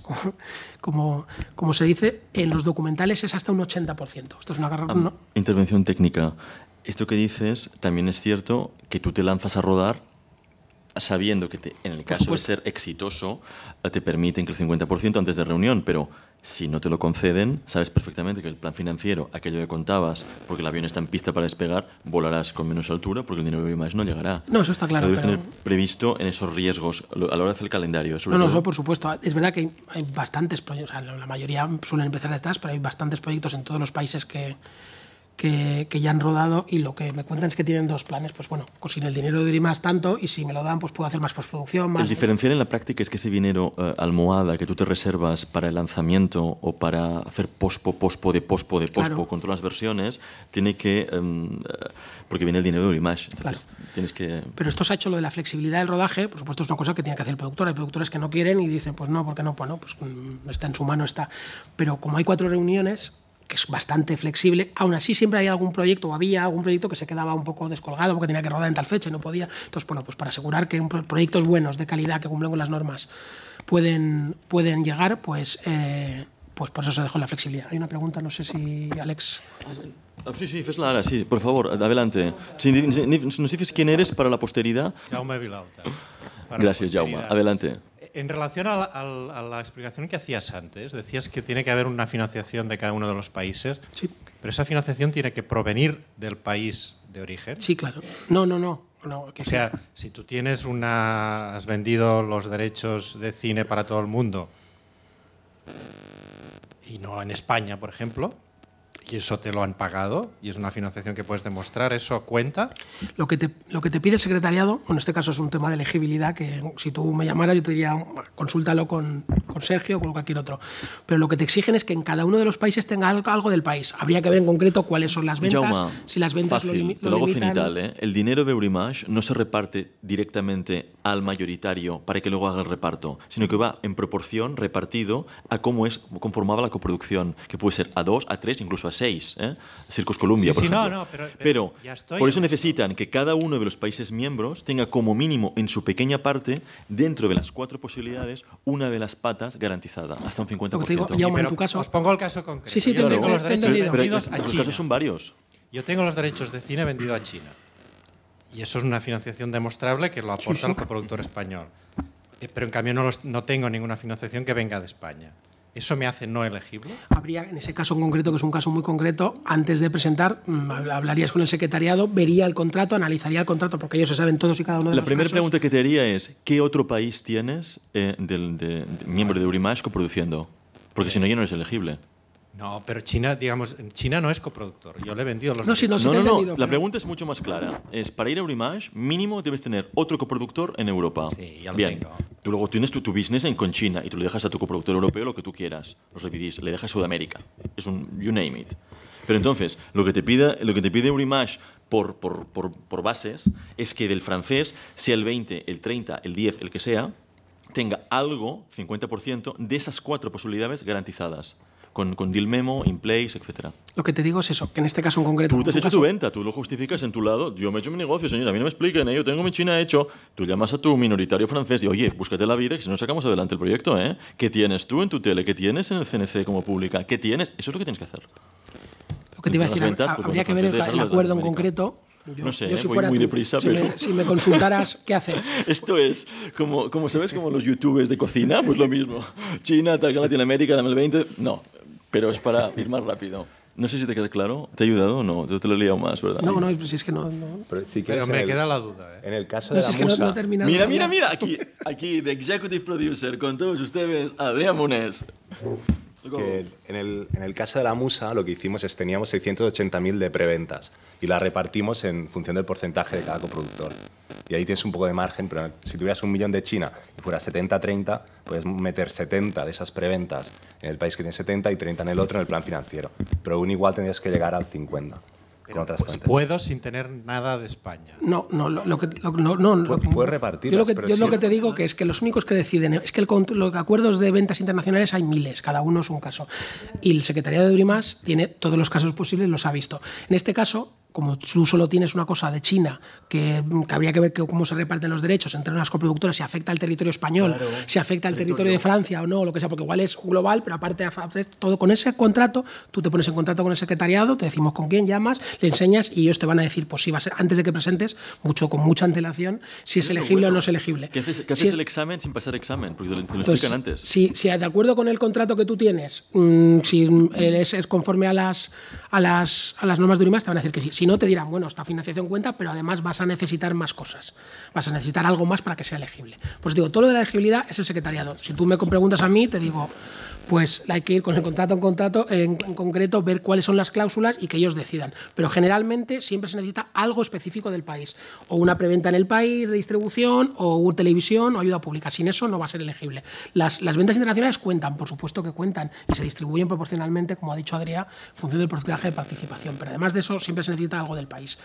como, como se dice, en los documentales es hasta un ochenta por ciento. Esto es una garra, ¿no? Intervención técnica. Esto que dices, también es cierto que tú te lanzas a rodar sabiendo que te, en el caso de ser exitoso te permiten que el cincuenta por ciento antes de reunión, pero si no te lo conceden, sabes perfectamente que el plan financiero, aquello que contabas, porque el avión está en pista para despegar, volarás con menos altura porque el dinero de más no llegará. No, eso está claro. Lo debes pero... tener previsto en esos riesgos a la hora de hacer el calendario. Sobre no, no, todo... eso por supuesto. Es verdad que hay bastantes proyectos, o sea, la mayoría suelen empezar detrás, pero hay bastantes proyectos en todos los países que... Que, que ya han rodado, y lo que me cuentan es que tienen dos planes, pues bueno, pues sin el dinero de más tanto, y si me lo dan, pues puedo hacer más postproducción. Más... El diferencial en la práctica es que ese dinero eh, almohada que tú te reservas para el lanzamiento o para hacer pospo, pospo, de pospo, de pospo, claro, con todas las versiones, tiene que... Eh, porque viene el dinero de Eurimages, entonces claro, tienes que... Pero esto se ha hecho, lo de la flexibilidad del rodaje, por supuesto es una cosa que tiene que hacer el productor. Hay productores que no quieren y dicen, pues no, ¿por qué no? Pues no, pues está en su mano, está... Pero como hay cuatro reuniones... que es bastante flexible, aún así siempre hay algún proyecto, o había algún proyecto que se quedaba un poco descolgado porque tenía que rodar en tal fecha y no podía. Entonces, bueno, pues para asegurar que proyectos buenos, de calidad, que cumplen con las normas, pueden, pueden llegar, pues, eh, pues por eso se dejó la flexibilidad. Hay una pregunta, no sé si Alex... Sí, sí, fes Lara, sí, por favor, adelante. Si nos dices quién eres para la posteridad... Jaume Vilalta. Gracias, Jaume. Adelante. En relación a la, a la explicación que hacías antes, decías que tiene que haber una financiación de cada uno de los países, sí, pero esa financiación tiene que provenir del país de origen. Sí, claro. No, no, no. no que o sea, sí. si tú tienes una, has vendido los derechos de cine para todo el mundo y no en España, por ejemplo, y eso te lo han pagado y es una financiación que puedes demostrar, ¿eso cuenta? Lo que te, lo que te pide el secretariado, en este caso es un tema de elegibilidad, que si tú me llamaras yo te diría, consúltalo con, con Sergio o con cualquier otro, pero lo que te exigen es que en cada uno de los países tenga algo, algo del país. Habría que ver en concreto cuáles son las ventas, Jaume, si las ventas fácil, lo, limi lo, te lo hago limitan. Fácil, ¿eh? El dinero de Eurimages no se reparte directamente al mayoritario para que luego haga el reparto, sino que va en proporción repartido a cómo es conformaba la coproducción, que puede ser a dos, a tres, incluso a seis, ¿eh? Circos Colombia, sí, por sí, ejemplo. No, no, pero, pero, pero estoy, por eso necesitan que cada uno de los países miembros tenga como mínimo en su pequeña parte, dentro de las cuatro posibilidades, una de las patas garantizada, hasta un cincuenta por ciento. Digo, Jaume, pero, en tu caso, os pongo el caso concreto. Sí, sí, yo tengo, tengo los derechos vendidos pero, a China. Los casos son varios. Yo tengo los derechos de cine vendidos a China. Y eso es una financiación demostrable que lo aporta sí, sí. el coproductor español. Eh, pero en cambio no, los, no tengo ninguna financiación que venga de España. ¿Eso me hace no elegible? Habría, en ese caso en concreto, que es un caso muy concreto, antes de presentar, hablarías con el secretariado, vería el contrato, analizaría el contrato, porque ellos se saben todos y cada uno de los casos. La primera pregunta que te haría es, ¿qué otro país tienes eh, del de, de, miembro de Eurimages coproduciendo? Porque si no, ya no eres elegible. No, pero China, digamos, China no es coproductor. Yo le he vendido los... No, si no, no, no, no. La pero... pregunta es mucho más clara. Es, para ir a Eurimages, mínimo debes tener otro coproductor en Europa. Sí, ya lo Bien. tengo. Tú luego tienes tu, tu business en, con China y tú le dejas a tu coproductor europeo lo que tú quieras. Los dividís, le dejas Sudamérica. Es un... you name it. Pero entonces, lo que te pide, lo que te pide Eurimages por, por, por, por bases es que del francés sea el veinte, el treinta, el diez, el que sea, tenga algo, cincuenta por ciento, de esas cuatro posibilidades garantizadas. Con, con deal memo, in place, etcétera. Lo que te digo es eso, que en este caso en concreto... Tú te has hecho caso, tu venta, tú lo justificas en tu lado. Yo me he hecho mi negocio, señora, a mí no me expliquen, ¿eh? Yo tengo mi China hecho. Tú llamas a tu minoritario francés y, oye, búscate la vida, que si no sacamos adelante el proyecto, ¿eh? ¿Qué tienes tú en tu tele? ¿Qué tienes en el C N C como pública? ¿Qué tienes? Eso es lo que tienes que hacer. Lo que te iba a decir, ventas, pues, habría que ver el, el acuerdo en concreto... Yo, no sé, yo si voy fuera muy tú, deprisa, si, pero... me, si me consultaras, ¿qué hacer? Esto es, como, como sabes, como los youtubers de cocina, pues lo mismo. China, ataca Latinoamérica, dame el veinte... No, pero es para ir más rápido. No sé si te queda claro, ¿te ha ayudado o no? Yo te lo he liado más, ¿verdad? No, no, si es que no... no. Pero, si pero me el, queda la duda, ¿eh? En el caso de no, la, si la musa... No, no mira, mira, mira, aquí, aquí, The Executive Producer, con todos ustedes, Adrià Monés. Que en, el, en el caso de la musa lo que hicimos es teníamos seiscientos ochenta mil de preventas y la repartimos en función del porcentaje de cada coproductor. Y ahí tienes un poco de margen, pero si tuvieras un millón de China y fuera setenta treinta, puedes meter setenta de esas preventas en el país que tiene setenta y treinta en el otro en el plan financiero. Pero aún igual tendrías que llegar al cincuenta. Pero otras pues puedo sin tener nada de España. No, no, lo, lo que... Lo, no, no, Pu lo, puedes repartir. Yo lo que, yo si lo es... que te digo que es que los únicos que deciden... Es que el, los acuerdos de ventas internacionales hay miles, cada uno es un caso. Y el secretariado de Eurimages tiene todos los casos posibles, los ha visto. En este caso... Como tú solo tienes una cosa de China, que, que habría que ver que, cómo se reparten los derechos entre unas coproductoras, si afecta al territorio español, claro, si afecta al territorio, territorio de Francia o no, lo que sea, porque igual es global, pero aparte de todo con ese contrato, tú te pones en contrato con el secretariado, te decimos con quién llamas, le enseñas y ellos te van a decir, pues si va a ser, antes de que presentes, mucho con mucha antelación, si es elegible bueno. o no es elegible. ¿Qué haces, qué haces si es, el examen sin pasar examen? Porque te lo, te lo entonces, explican antes. Si, si de acuerdo con el contrato que tú tienes, mmm, si es, es conforme a las, a, las, a las normas de Eurimages, te van a decir que sí. Si no, te dirán, bueno, esta financiación cuenta, pero además vas a necesitar más cosas. Vas a necesitar algo más para que sea elegible. Pues digo, todo lo de la elegibilidad es el secretariado. Si tú me preguntas a mí, te digo, pues hay que ir con el contrato en contrato, en, en concreto, ver cuáles son las cláusulas y que ellos decidan. Pero generalmente siempre se necesita algo específico del país. O una preventa en el país de distribución, o televisión, o ayuda pública. Sin eso no va a ser elegible. Las, las ventas internacionales cuentan, por supuesto que cuentan, y se distribuyen proporcionalmente, como ha dicho Adrià, en función del porcentaje de participación. Pero además de eso, siempre se necesita algo del país.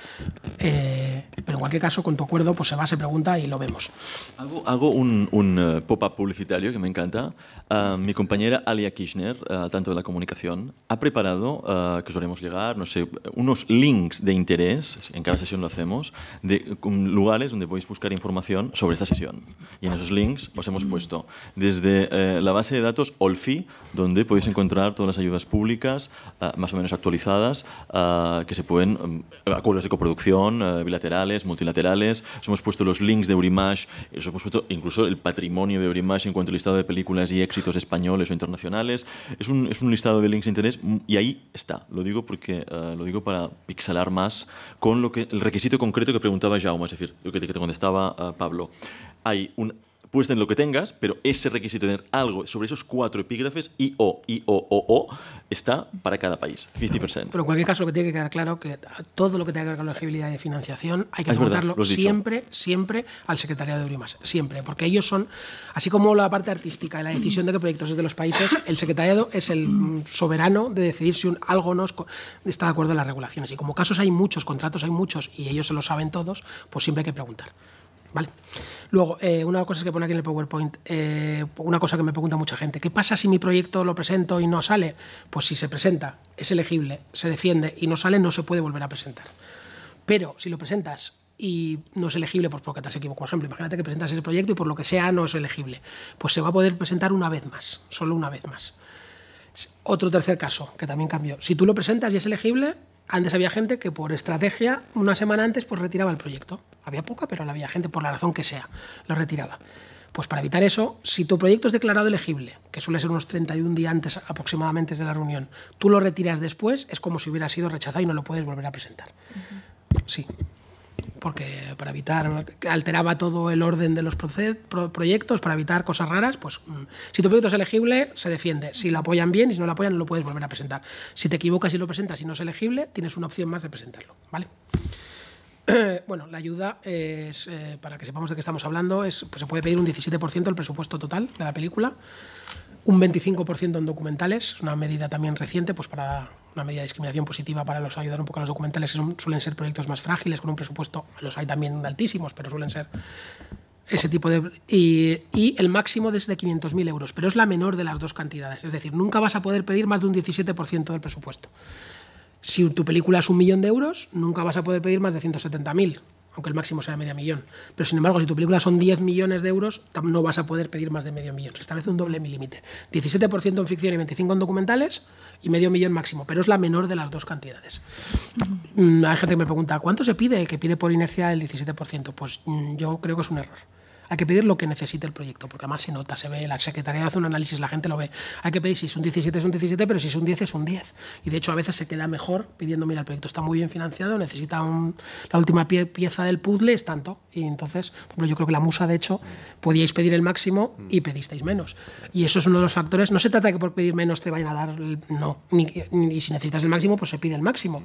Eh, pero en cualquier caso, con tu acuerdo, pues se va, se pregunta y lo vemos. Hago, hago un, un uh, pop-up publicitario que me encanta. Uh, mi compañera Alia Kirchner, uh, tanto de la comunicación, ha preparado, uh, que os haremos llegar, no sé, unos links de interés, en cada sesión lo hacemos, de con lugares donde podéis buscar información sobre esta sesión. Y en esos links os hemos puesto desde uh, la base de datos Olfi, donde podéis encontrar todas las ayudas públicas, uh, más o menos actualizadas, uh, que se pueden... acuerdos de coproducción, bilaterales, multilaterales. Os hemos puesto los links de Eurimages, os hemos puesto incluso el patrimonio de Eurimages en cuanto al listado de películas y éxitos españoles o internacionales. Es un, es un listado de links de interés y ahí está. Lo digo porque uh, lo digo para pixelar más con lo que, el requisito concreto que preguntaba Jaume, es decir, lo que te, que te contestaba uh, Pablo. Hay un... Puedes tener lo que tengas, pero ese requisito de tener algo sobre esos cuatro epígrafes, I, O, I, O, O, O, está para cada país, cincuenta por ciento. Pero en cualquier caso, lo que tiene que quedar claro que todo lo que tenga que ver con la elegibilidad de financiación hay que es preguntarlo verdad, siempre, siempre al secretariado de Eurimages, siempre, porque ellos son, así como la parte artística y la decisión de qué proyectos es de los países, el secretariado es el soberano de decidir si un, algo no está de acuerdo en las regulaciones. Y como casos hay muchos, contratos hay muchos, y ellos se lo saben todos, pues siempre hay que preguntar. Vale. Luego, eh, una cosa que pone aquí en el PowerPoint, eh, una cosa que me pregunta mucha gente, ¿qué pasa si mi proyecto lo presento y no sale? Pues si se presenta, es elegible, se defiende y no sale, no se puede volver a presentar. Pero si lo presentas y no es elegible, pues porque te has equivocado, por ejemplo, imagínate que presentas ese proyecto y por lo que sea no es elegible, pues se va a poder presentar una vez más, solo una vez más. Otro tercer caso, que también cambió, si tú lo presentas y es elegible... Antes había gente que por estrategia, una semana antes, pues retiraba el proyecto. Había poca, pero había gente, por la razón que sea, lo retiraba. Pues para evitar eso, si tu proyecto es declarado elegible, que suele ser unos treinta y un días antes aproximadamente de la reunión, tú lo retiras después, es como si hubiera sido rechazado y no lo puedes volver a presentar. Uh-huh. Sí. porque para evitar, alteraba todo el orden de los pro proyectos, para evitar cosas raras, pues si tu proyecto es elegible, se defiende. Si lo apoyan bien y si no lo apoyan, no lo puedes volver a presentar. Si te equivocas y lo presentas y no es elegible, tienes una opción más de presentarlo, ¿vale? Bueno, la ayuda, es, eh, para que sepamos de qué estamos hablando, es, pues se puede pedir un diecisiete por ciento del presupuesto total de la película, un veinticinco por ciento en documentales, es una medida también reciente, pues para una medida de discriminación positiva para los ayudar un poco a los documentales, que son, suelen ser proyectos más frágiles, con un presupuesto, los hay también altísimos, pero suelen ser ese tipo de... Y, y el máximo es de quinientos mil euros, pero es la menor de las dos cantidades, es decir, nunca vas a poder pedir más de un diecisiete por ciento del presupuesto. Si tu película es un millón de euros, nunca vas a poder pedir más de ciento setenta mil, aunque el máximo sea medio millón. Pero, sin embargo, si tu película son diez millones de euros, no vas a poder pedir más de medio millón. Se establece un doble límite. diecisiete por ciento en ficción y veinticinco por ciento en documentales y medio millón máximo, pero es la menor de las dos cantidades. Uh-huh. Hay gente que me pregunta, ¿cuánto se pide? Que pide por inercia el diecisiete por ciento. Pues yo creo que es un error. Hay que pedir lo que necesite el proyecto, porque además se nota, se ve, la Secretaría hace un análisis, la gente lo ve. Hay que pedir si es un diecisiete, es un diecisiete, pero si es un diez, es un diez. Y de hecho a veces se queda mejor pidiendo, mira, el proyecto está muy bien financiado, necesita un, la última pie, pieza del puzzle, es tanto. Y entonces, por ejemplo, yo creo que la Musa, de hecho, podíais pedir el máximo y pedisteis menos. Y eso es uno de los factores. No se trata de que por pedir menos te vayan a dar, el, no. Ni, ni, y si necesitas el máximo, pues se pide el máximo.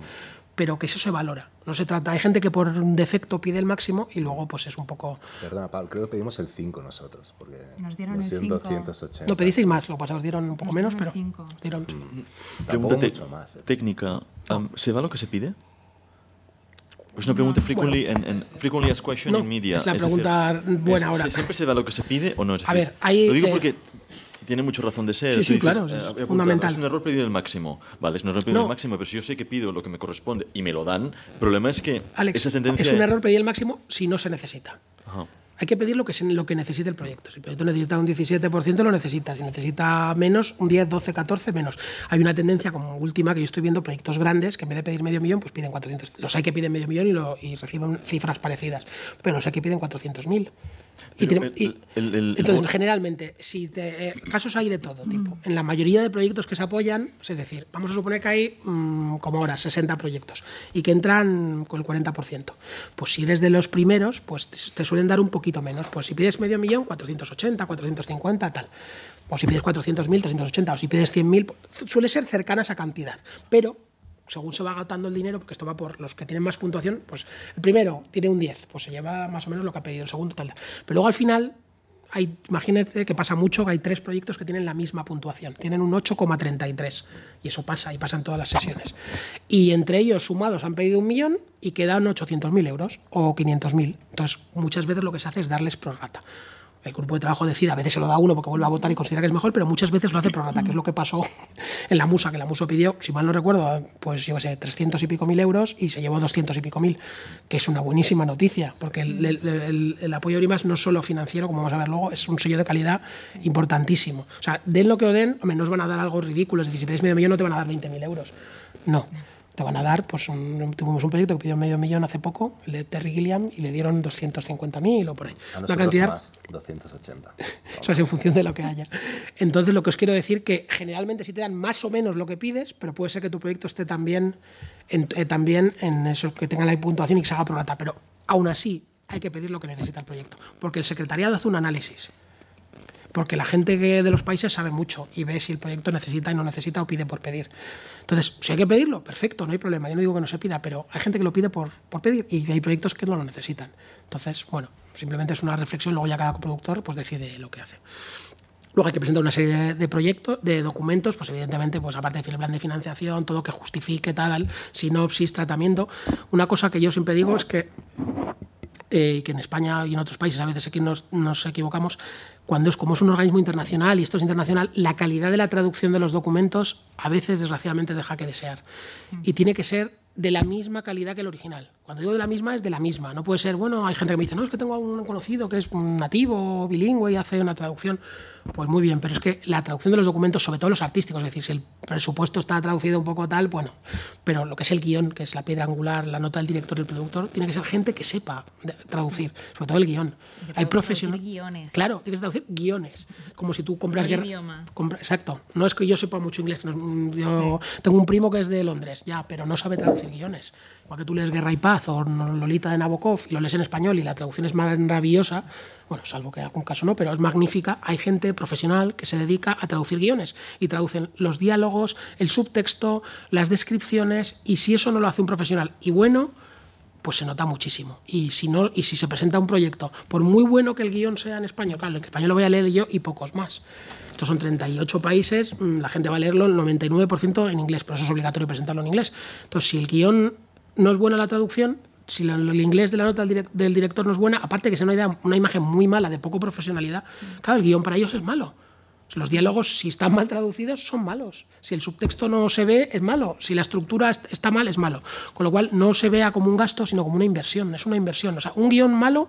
Pero que eso se valora. No se trata. Hay gente que por defecto pide el máximo y luego pues es un poco... Perdona, Pablo, creo que pedimos el cinco nosotros, porque nos dieron el doscientos ochenta. No, pedisteis más, lo pasado os dieron un poco menos, pero... dieron Pregunta mucho más. Técnica. Um, ¿Se va lo que se pide? Es una pregunta frequently, bueno, en, en, frequently asked question no, in media. Es la pregunta es decir, buena ahora. ¿Siempre se va lo que se pide o no? Es decir, a ver, hay, lo digo eh, porque... Tiene mucha razón de ser. Sí, sí, dices, claro, es eh, fundamental. Es un error pedir el máximo. Vale, es un error pedir no. el máximo, pero si yo sé que pido lo que me corresponde y me lo dan, el problema es que Alex, esa tendencia... es un error pedir el máximo si no se necesita. Ajá. Hay que pedir lo que, lo que necesite el proyecto. Si el proyecto necesita un diecisiete por ciento, lo necesita. Si necesita menos, un diez, doce, catorce, menos. Hay una tendencia como última que yo estoy viendo, proyectos grandes que en vez de pedir medio millón, pues piden cuatrocientos. Los hay que piden medio millón y, lo, y reciben cifras parecidas, pero los hay que piden cuatrocientos mil. Y tenemos, y, el, el, el, entonces, generalmente, si te, eh, casos hay de todo tipo. En la mayoría de proyectos que se apoyan, es decir, vamos a suponer que hay mmm, como ahora sesenta proyectos y que entran con el cuarenta por ciento. Pues si eres de los primeros, pues te, te suelen dar un poquito menos. Pues si pides medio millón, cuatrocientos ochenta, cuatrocientos cincuenta, tal. O si pides cuatrocientos mil, trescientos ochenta. O si pides cien mil, suele ser cercana a esa cantidad. Pero según se va agotando el dinero, porque esto va por los que tienen más puntuación, pues el primero tiene un diez, pues se lleva más o menos lo que ha pedido, el segundo tal, tal. Pero luego al final, hay, imagínate que pasa mucho, que hay tres proyectos que tienen la misma puntuación, tienen un ocho coma treinta y tres, y eso pasa, y pasa en todas las sesiones. Y entre ellos sumados han pedido un millón y quedan ochocientos mil euros o quinientos mil. Entonces muchas veces lo que se hace es darles prorrata. El grupo de trabajo decide, a veces se lo da uno porque vuelve a votar y considera que es mejor, pero muchas veces lo hace prorrata, que es lo que pasó en la Musa, que la Musa pidió, si mal no recuerdo, pues yo qué sé, trescientos y pico mil euros y se llevó doscientos y pico mil, que es una buenísima noticia, porque el, el, el, el apoyo a Eurimages no solo financiero, como vamos a ver luego, es un sello de calidad importantísimo. O sea, den lo que os den, hombre, no os van a dar algo ridículo, es decir, si pedís medio millón no te van a dar veinte mil euros, no. Te van a dar, pues un, tuvimos un proyecto que pidió medio millón hace poco, el de Terry Gilliam, y le dieron doscientos cincuenta mil o por ahí. A nosotros una cantidad más, doscientos ochenta. Eso es en función de lo que haya. Entonces, lo que os quiero decir que generalmente sí te dan más o menos lo que pides, pero puede ser que tu proyecto esté también en, eh, también en eso, que tenga la puntuación y que se haga prorata. Pero aún así hay que pedir lo que necesita el proyecto, porque el secretariado hace un análisis. Porque la gente de los países sabe mucho y ve si el proyecto necesita y no necesita o pide por pedir. Entonces, si hay que pedirlo, perfecto, no hay problema. Yo no digo que no se pida, pero hay gente que lo pide por, por pedir y hay proyectos que no lo necesitan. Entonces, bueno, simplemente es una reflexión, luego ya cada coproductor pues, decide lo que hace. Luego hay que presentar una serie de, de proyectos, de documentos, pues evidentemente, pues aparte del plan de financiación, todo que justifique, tal, sinopsis, tratamiento. Una cosa que yo siempre digo es que... Eh, que en España y en otros países a veces aquí nos, nos equivocamos, cuando es como es un organismo internacional y esto es internacional, la calidad de la traducción de los documentos a veces desgraciadamente deja que desear. Y tiene que ser de la misma calidad que el original. Cuando digo de la misma, es de la misma. No puede ser, bueno, hay gente que me dice, no, es que tengo a un conocido que es nativo, bilingüe y hace una traducción. Pues muy bien, pero es que la traducción de los documentos, sobre todo los artísticos, es decir, si el presupuesto está traducido un poco tal, bueno, pero lo que es el guión, que es la piedra angular, la nota del director y el productor, tiene que ser gente que sepa traducir, sobre todo el guión. Hay profesionales. Claro, tienes que traducir guiones. Como si tú compras guerra. Compra, exacto. No es que yo sepa mucho inglés. No, yo, tengo un primo que es de Londres, ya, pero no sabe traducir guiones. Igual que tú lees Guerra y Paz, Razón, Lolita de Nabokov, y lo lees en español y la traducción es maravillosa, bueno, salvo que en algún caso no, pero es magnífica. Hay gente profesional que se dedica a traducir guiones y traducen los diálogos, el subtexto, las descripciones, y si eso no lo hace un profesional y bueno, pues se nota muchísimo. Y si no, y si se presenta un proyecto, por muy bueno que el guión sea en español, claro, en español lo voy a leer yo y pocos más. Estos son treinta y ocho países, la gente va a leerlo el noventa y nueve por ciento en inglés, pero eso es obligatorio presentarlo en inglés. Entonces, si el guión no es buena la traducción, si el inglés de la nota del director no es buena, aparte que sea una idea, una imagen muy mala, de poco profesionalidad, claro, el guión para ellos es malo. Los diálogos, si están mal traducidos, son malos. Si el subtexto no se ve, es malo. Si la estructura está mal, es malo. Con lo cual, no se vea como un gasto, sino como una inversión. Es una inversión. O sea, un guión malo,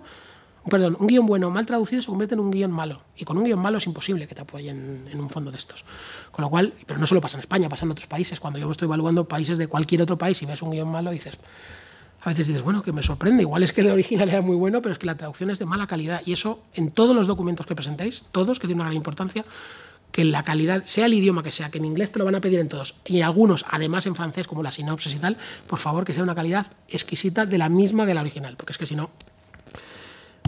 perdón, un guión bueno mal traducido se convierte en un guión malo. Y con un guión malo es imposible que te apoyen en un fondo de estos. Con lo cual, pero no solo pasa en España, pasa en otros países. Cuando yo estoy evaluando países de cualquier otro país y ves un guión malo, dices... A veces dices, bueno, que me sorprende, igual es que el original era muy bueno, pero es que la traducción es de mala calidad. Y eso, en todos los documentos que presentéis, todos, que tiene una gran importancia, que la calidad, sea el idioma que sea, que en inglés te lo van a pedir en todos, y en algunos, además en francés, como la sinopsis y tal, por favor, que sea una calidad exquisita de la misma que la original, porque es que si no,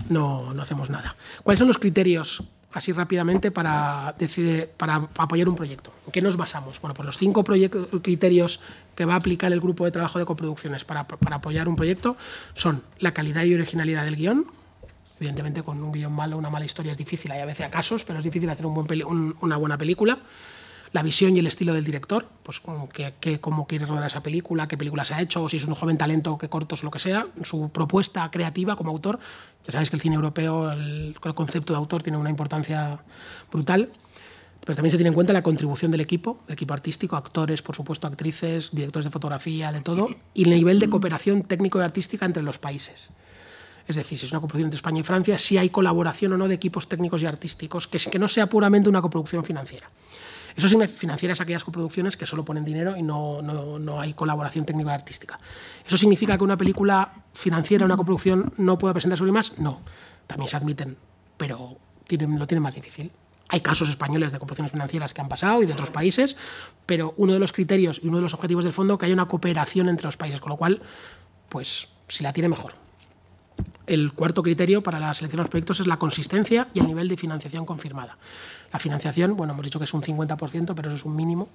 no, no hacemos nada. ¿Cuáles son los criterios, así rápidamente, para, decide, para apoyar un proyecto? ¿En qué nos basamos? Bueno, pues los cinco proyectos, criterios que va a aplicar el grupo de trabajo de coproducciones para, para apoyar un proyecto son la calidad y originalidad del guión. Evidentemente, con un guión malo, una mala historia es difícil, hay a veces casos, pero es difícil hacer un buen peli, un, una buena película. La visión y el estilo del director, pues que, que, cómo quiere rodar esa película, qué película se ha hecho, o si es un joven talento, qué cortos, lo que sea, su propuesta creativa como autor. Ya sabéis que el cine europeo, el, el concepto de autor tiene una importancia brutal, pero también se tiene en cuenta la contribución del equipo, del equipo artístico, actores, por supuesto, actrices, directores de fotografía, de todo, y el nivel de cooperación técnico y artística entre los países. Es decir, si es una coproducción entre España y Francia, si hay colaboración o no de equipos técnicos y artísticos, que, que no sea puramente una coproducción financiera. Eso sí, financiera es aquellas coproducciones que solo ponen dinero y no, no, no hay colaboración técnica y artística. ¿Eso significa que una película financiera, una coproducción, no pueda presentar sobre más? No, también se admiten, pero tienen, lo tienen más difícil. Hay casos españoles de coproducciones financieras que han pasado y de otros países, pero uno de los criterios y uno de los objetivos del fondo es que haya una cooperación entre los países, con lo cual, pues, si la tiene, mejor. El cuarto criterio para la selección de los proyectos es la consistencia y el nivel de financiación confirmada. La financiación, bueno, hemos dicho que es un cincuenta por ciento, pero eso es un mínimo.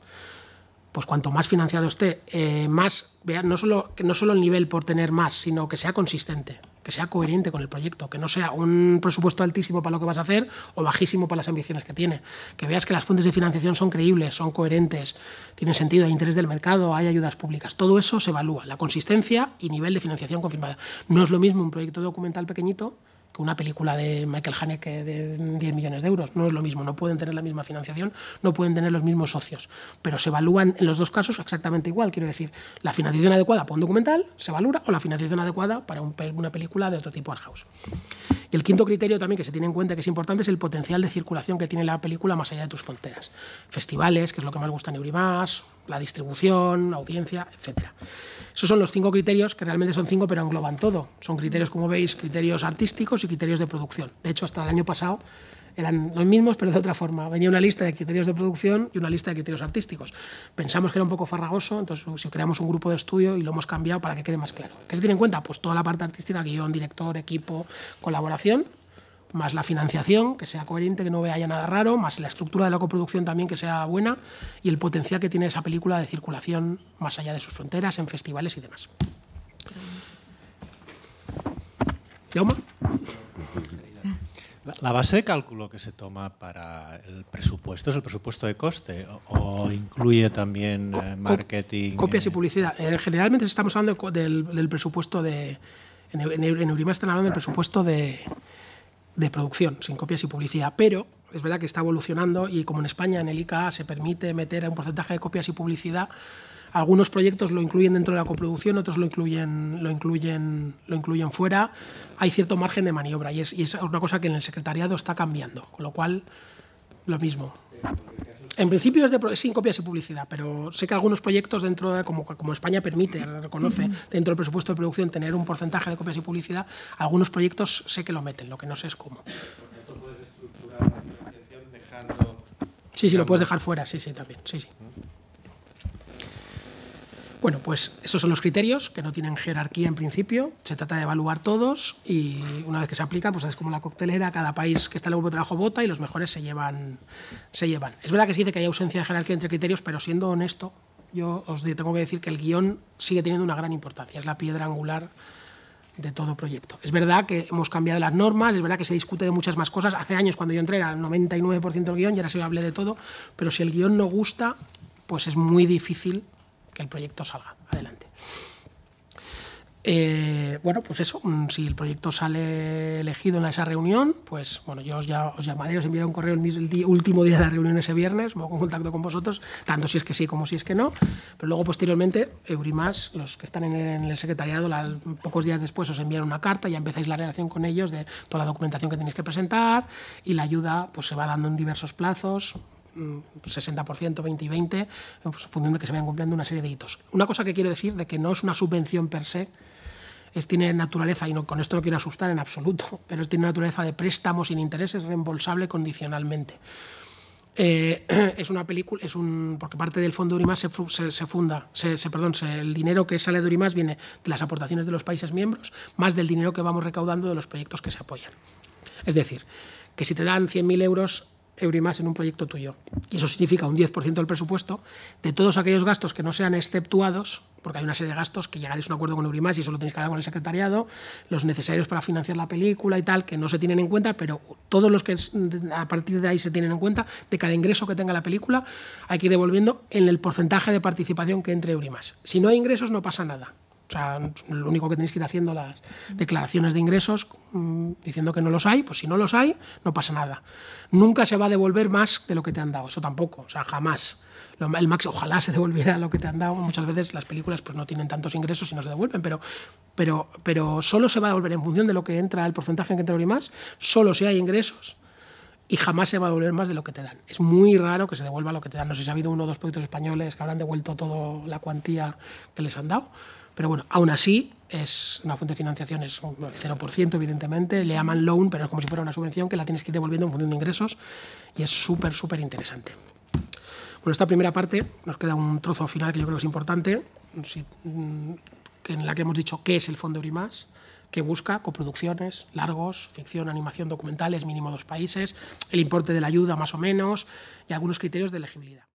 Pues cuanto más financiado esté, eh, más, no solo, no solo el nivel por tener más, sino que sea consistente, que sea coherente con el proyecto, que no sea un presupuesto altísimo para lo que vas a hacer o bajísimo para las ambiciones que tiene. Que veas que las fuentes de financiación son creíbles, son coherentes, tienen sentido, hay interés del mercado, hay ayudas públicas. Todo eso se evalúa, la consistencia y nivel de financiación confirmada. No es lo mismo un proyecto documental pequeñito que una película de Michael Haneke de diez millones de euros. No es lo mismo, no pueden tener la misma financiación, no pueden tener los mismos socios, pero se evalúan en los dos casos exactamente igual. Quiero decir, la financiación adecuada para un documental se valora o la financiación adecuada para un, una película de otro tipo, art house. Y el quinto criterio también que se tiene en cuenta, que es importante, es el potencial de circulación que tiene la película más allá de tus fronteras. Festivales, que es lo que más gusta en Eurimages, la distribución, la audiencia, etcétera. Esos son los cinco criterios, que realmente son cinco, pero engloban todo. Son criterios, como veis, criterios artísticos y criterios de producción. De hecho, hasta el año pasado eran los mismos, pero de otra forma. Venía una lista de criterios de producción y una lista de criterios artísticos. Pensamos que era un poco farragoso, entonces si creamos un grupo de estudio y lo hemos cambiado para que quede más claro. ¿Qué se tiene en cuenta? Pues toda la parte artística, guión, director, equipo, colaboración, más la financiación, que sea coherente, que no haya nada raro, más la estructura de la coproducción también, que sea buena, y el potencial que tiene esa película de circulación más allá de sus fronteras, en festivales y demás. ¿Jaume? La base de cálculo que se toma para el presupuesto es el presupuesto de coste o, o incluye también Co eh, marketing. Copias eh... y publicidad. Eh, generalmente estamos hablando del, del presupuesto de... En, en, en Eurimages están hablando del presupuesto de, de producción, sin copias y publicidad, pero es verdad que está evolucionando y como en España en el I C A A se permite meter un porcentaje de copias y publicidad, algunos proyectos lo incluyen dentro de la coproducción, otros lo incluyen, lo incluyen, lo incluyen fuera. Hay cierto margen de maniobra y es, y es una cosa que en el secretariado está cambiando, con lo cual, lo mismo. En principio es, de, es sin copias y publicidad, pero sé que algunos proyectos, dentro de, como, como España permite, reconoce dentro del presupuesto de producción tener un porcentaje de copias y publicidad, algunos proyectos sé que lo meten, lo que no sé es cómo. ¿Tú puedes estructurar la financiación dejando...? Sí, sí, lo puedes dejar fuera, sí, sí, también, sí, sí. Bueno, pues esos son los criterios, que no tienen jerarquía en principio, se trata de evaluar todos y una vez que se aplica, pues es como la coctelera, cada país que está en el grupo de trabajo vota y los mejores se llevan, se llevan. Es verdad que se dice que hay ausencia de jerarquía entre criterios, pero siendo honesto, yo os tengo que decir que el guión sigue teniendo una gran importancia, es la piedra angular de todo proyecto. Es verdad que hemos cambiado las normas, es verdad que se discute de muchas más cosas. Hace años, cuando yo entré, era el noventa y nueve por ciento del guión y ahora sí hablé de todo, pero si el guión no gusta, pues es muy difícil que el proyecto salga adelante. Eh, bueno, pues eso, si el proyecto sale elegido en esa reunión, pues bueno, yo os, ya, os llamaré, os enviaré un correo el, el día, último día de la reunión ese viernes, me hago contacto con vosotros, tanto si es que sí como si es que no, pero luego posteriormente, Eurimages, los que están en el, en el secretariado, la, pocos días después os enviaron una carta, ya empezáis la relación con ellos de toda la documentación que tenéis que presentar y la ayuda pues se va dando en diversos plazos, sesenta por ciento, veinte y veinte, en función de que se vayan cumpliendo una serie de hitos. Una cosa que quiero decir de que no es una subvención per se, es, tiene naturaleza, y no, con esto no quiero asustar en absoluto, pero tiene naturaleza de préstamo sin intereses, reembolsable condicionalmente. Eh, es una película, es un, porque parte del fondo de Eurimages se, se, se funda, se, se, perdón, se, el dinero que sale de Eurimages viene de las aportaciones de los países miembros, más del dinero que vamos recaudando de los proyectos que se apoyan. Es decir, que si te dan cien mil euros Eurimages en un proyecto tuyo, y eso significa un diez por ciento del presupuesto, de todos aquellos gastos que no sean exceptuados, porque hay una serie de gastos que llegaréis a un acuerdo con Eurimages y eso lo tenéis que hablar con el secretariado, los necesarios para financiar la película y tal, que no se tienen en cuenta, pero todos los que a partir de ahí se tienen en cuenta, de cada ingreso que tenga la película, hay que ir devolviendo en el porcentaje de participación que entre Eurimages. Si no hay ingresos no pasa nada. O sea, lo único que tenéis que ir haciendo las declaraciones de ingresos mmm, diciendo que no los hay, pues si no los hay, no pasa nada. Nunca se va a devolver más de lo que te han dado, eso tampoco, o sea, jamás. Lo, el max, ojalá se devolviera lo que te han dado. Muchas veces las películas pues, no tienen tantos ingresos y no se devuelven, pero, pero, pero solo se va a devolver en función de lo que entra, el porcentaje en que entra Eurimages, solo si hay ingresos. Y jamás se va a devolver más de lo que te dan. Es muy raro que se devuelva lo que te dan. No sé si ha habido uno o dos proyectos españoles que habrán devuelto toda la cuantía que les han dado. Pero bueno, aún así, es una fuente de financiación es un cero por ciento, evidentemente. Le llaman loan, pero es como si fuera una subvención que la tienes que ir devolviendo en función de ingresos. Y es súper, súper interesante. Bueno, esta primera parte, nos queda un trozo final que yo creo que es importante, en la que hemos dicho qué es el Fondo Eurimages, que busca coproducciones, largos, ficción, animación, documentales, mínimo dos países, el importe de la ayuda más o menos y algunos criterios de elegibilidad.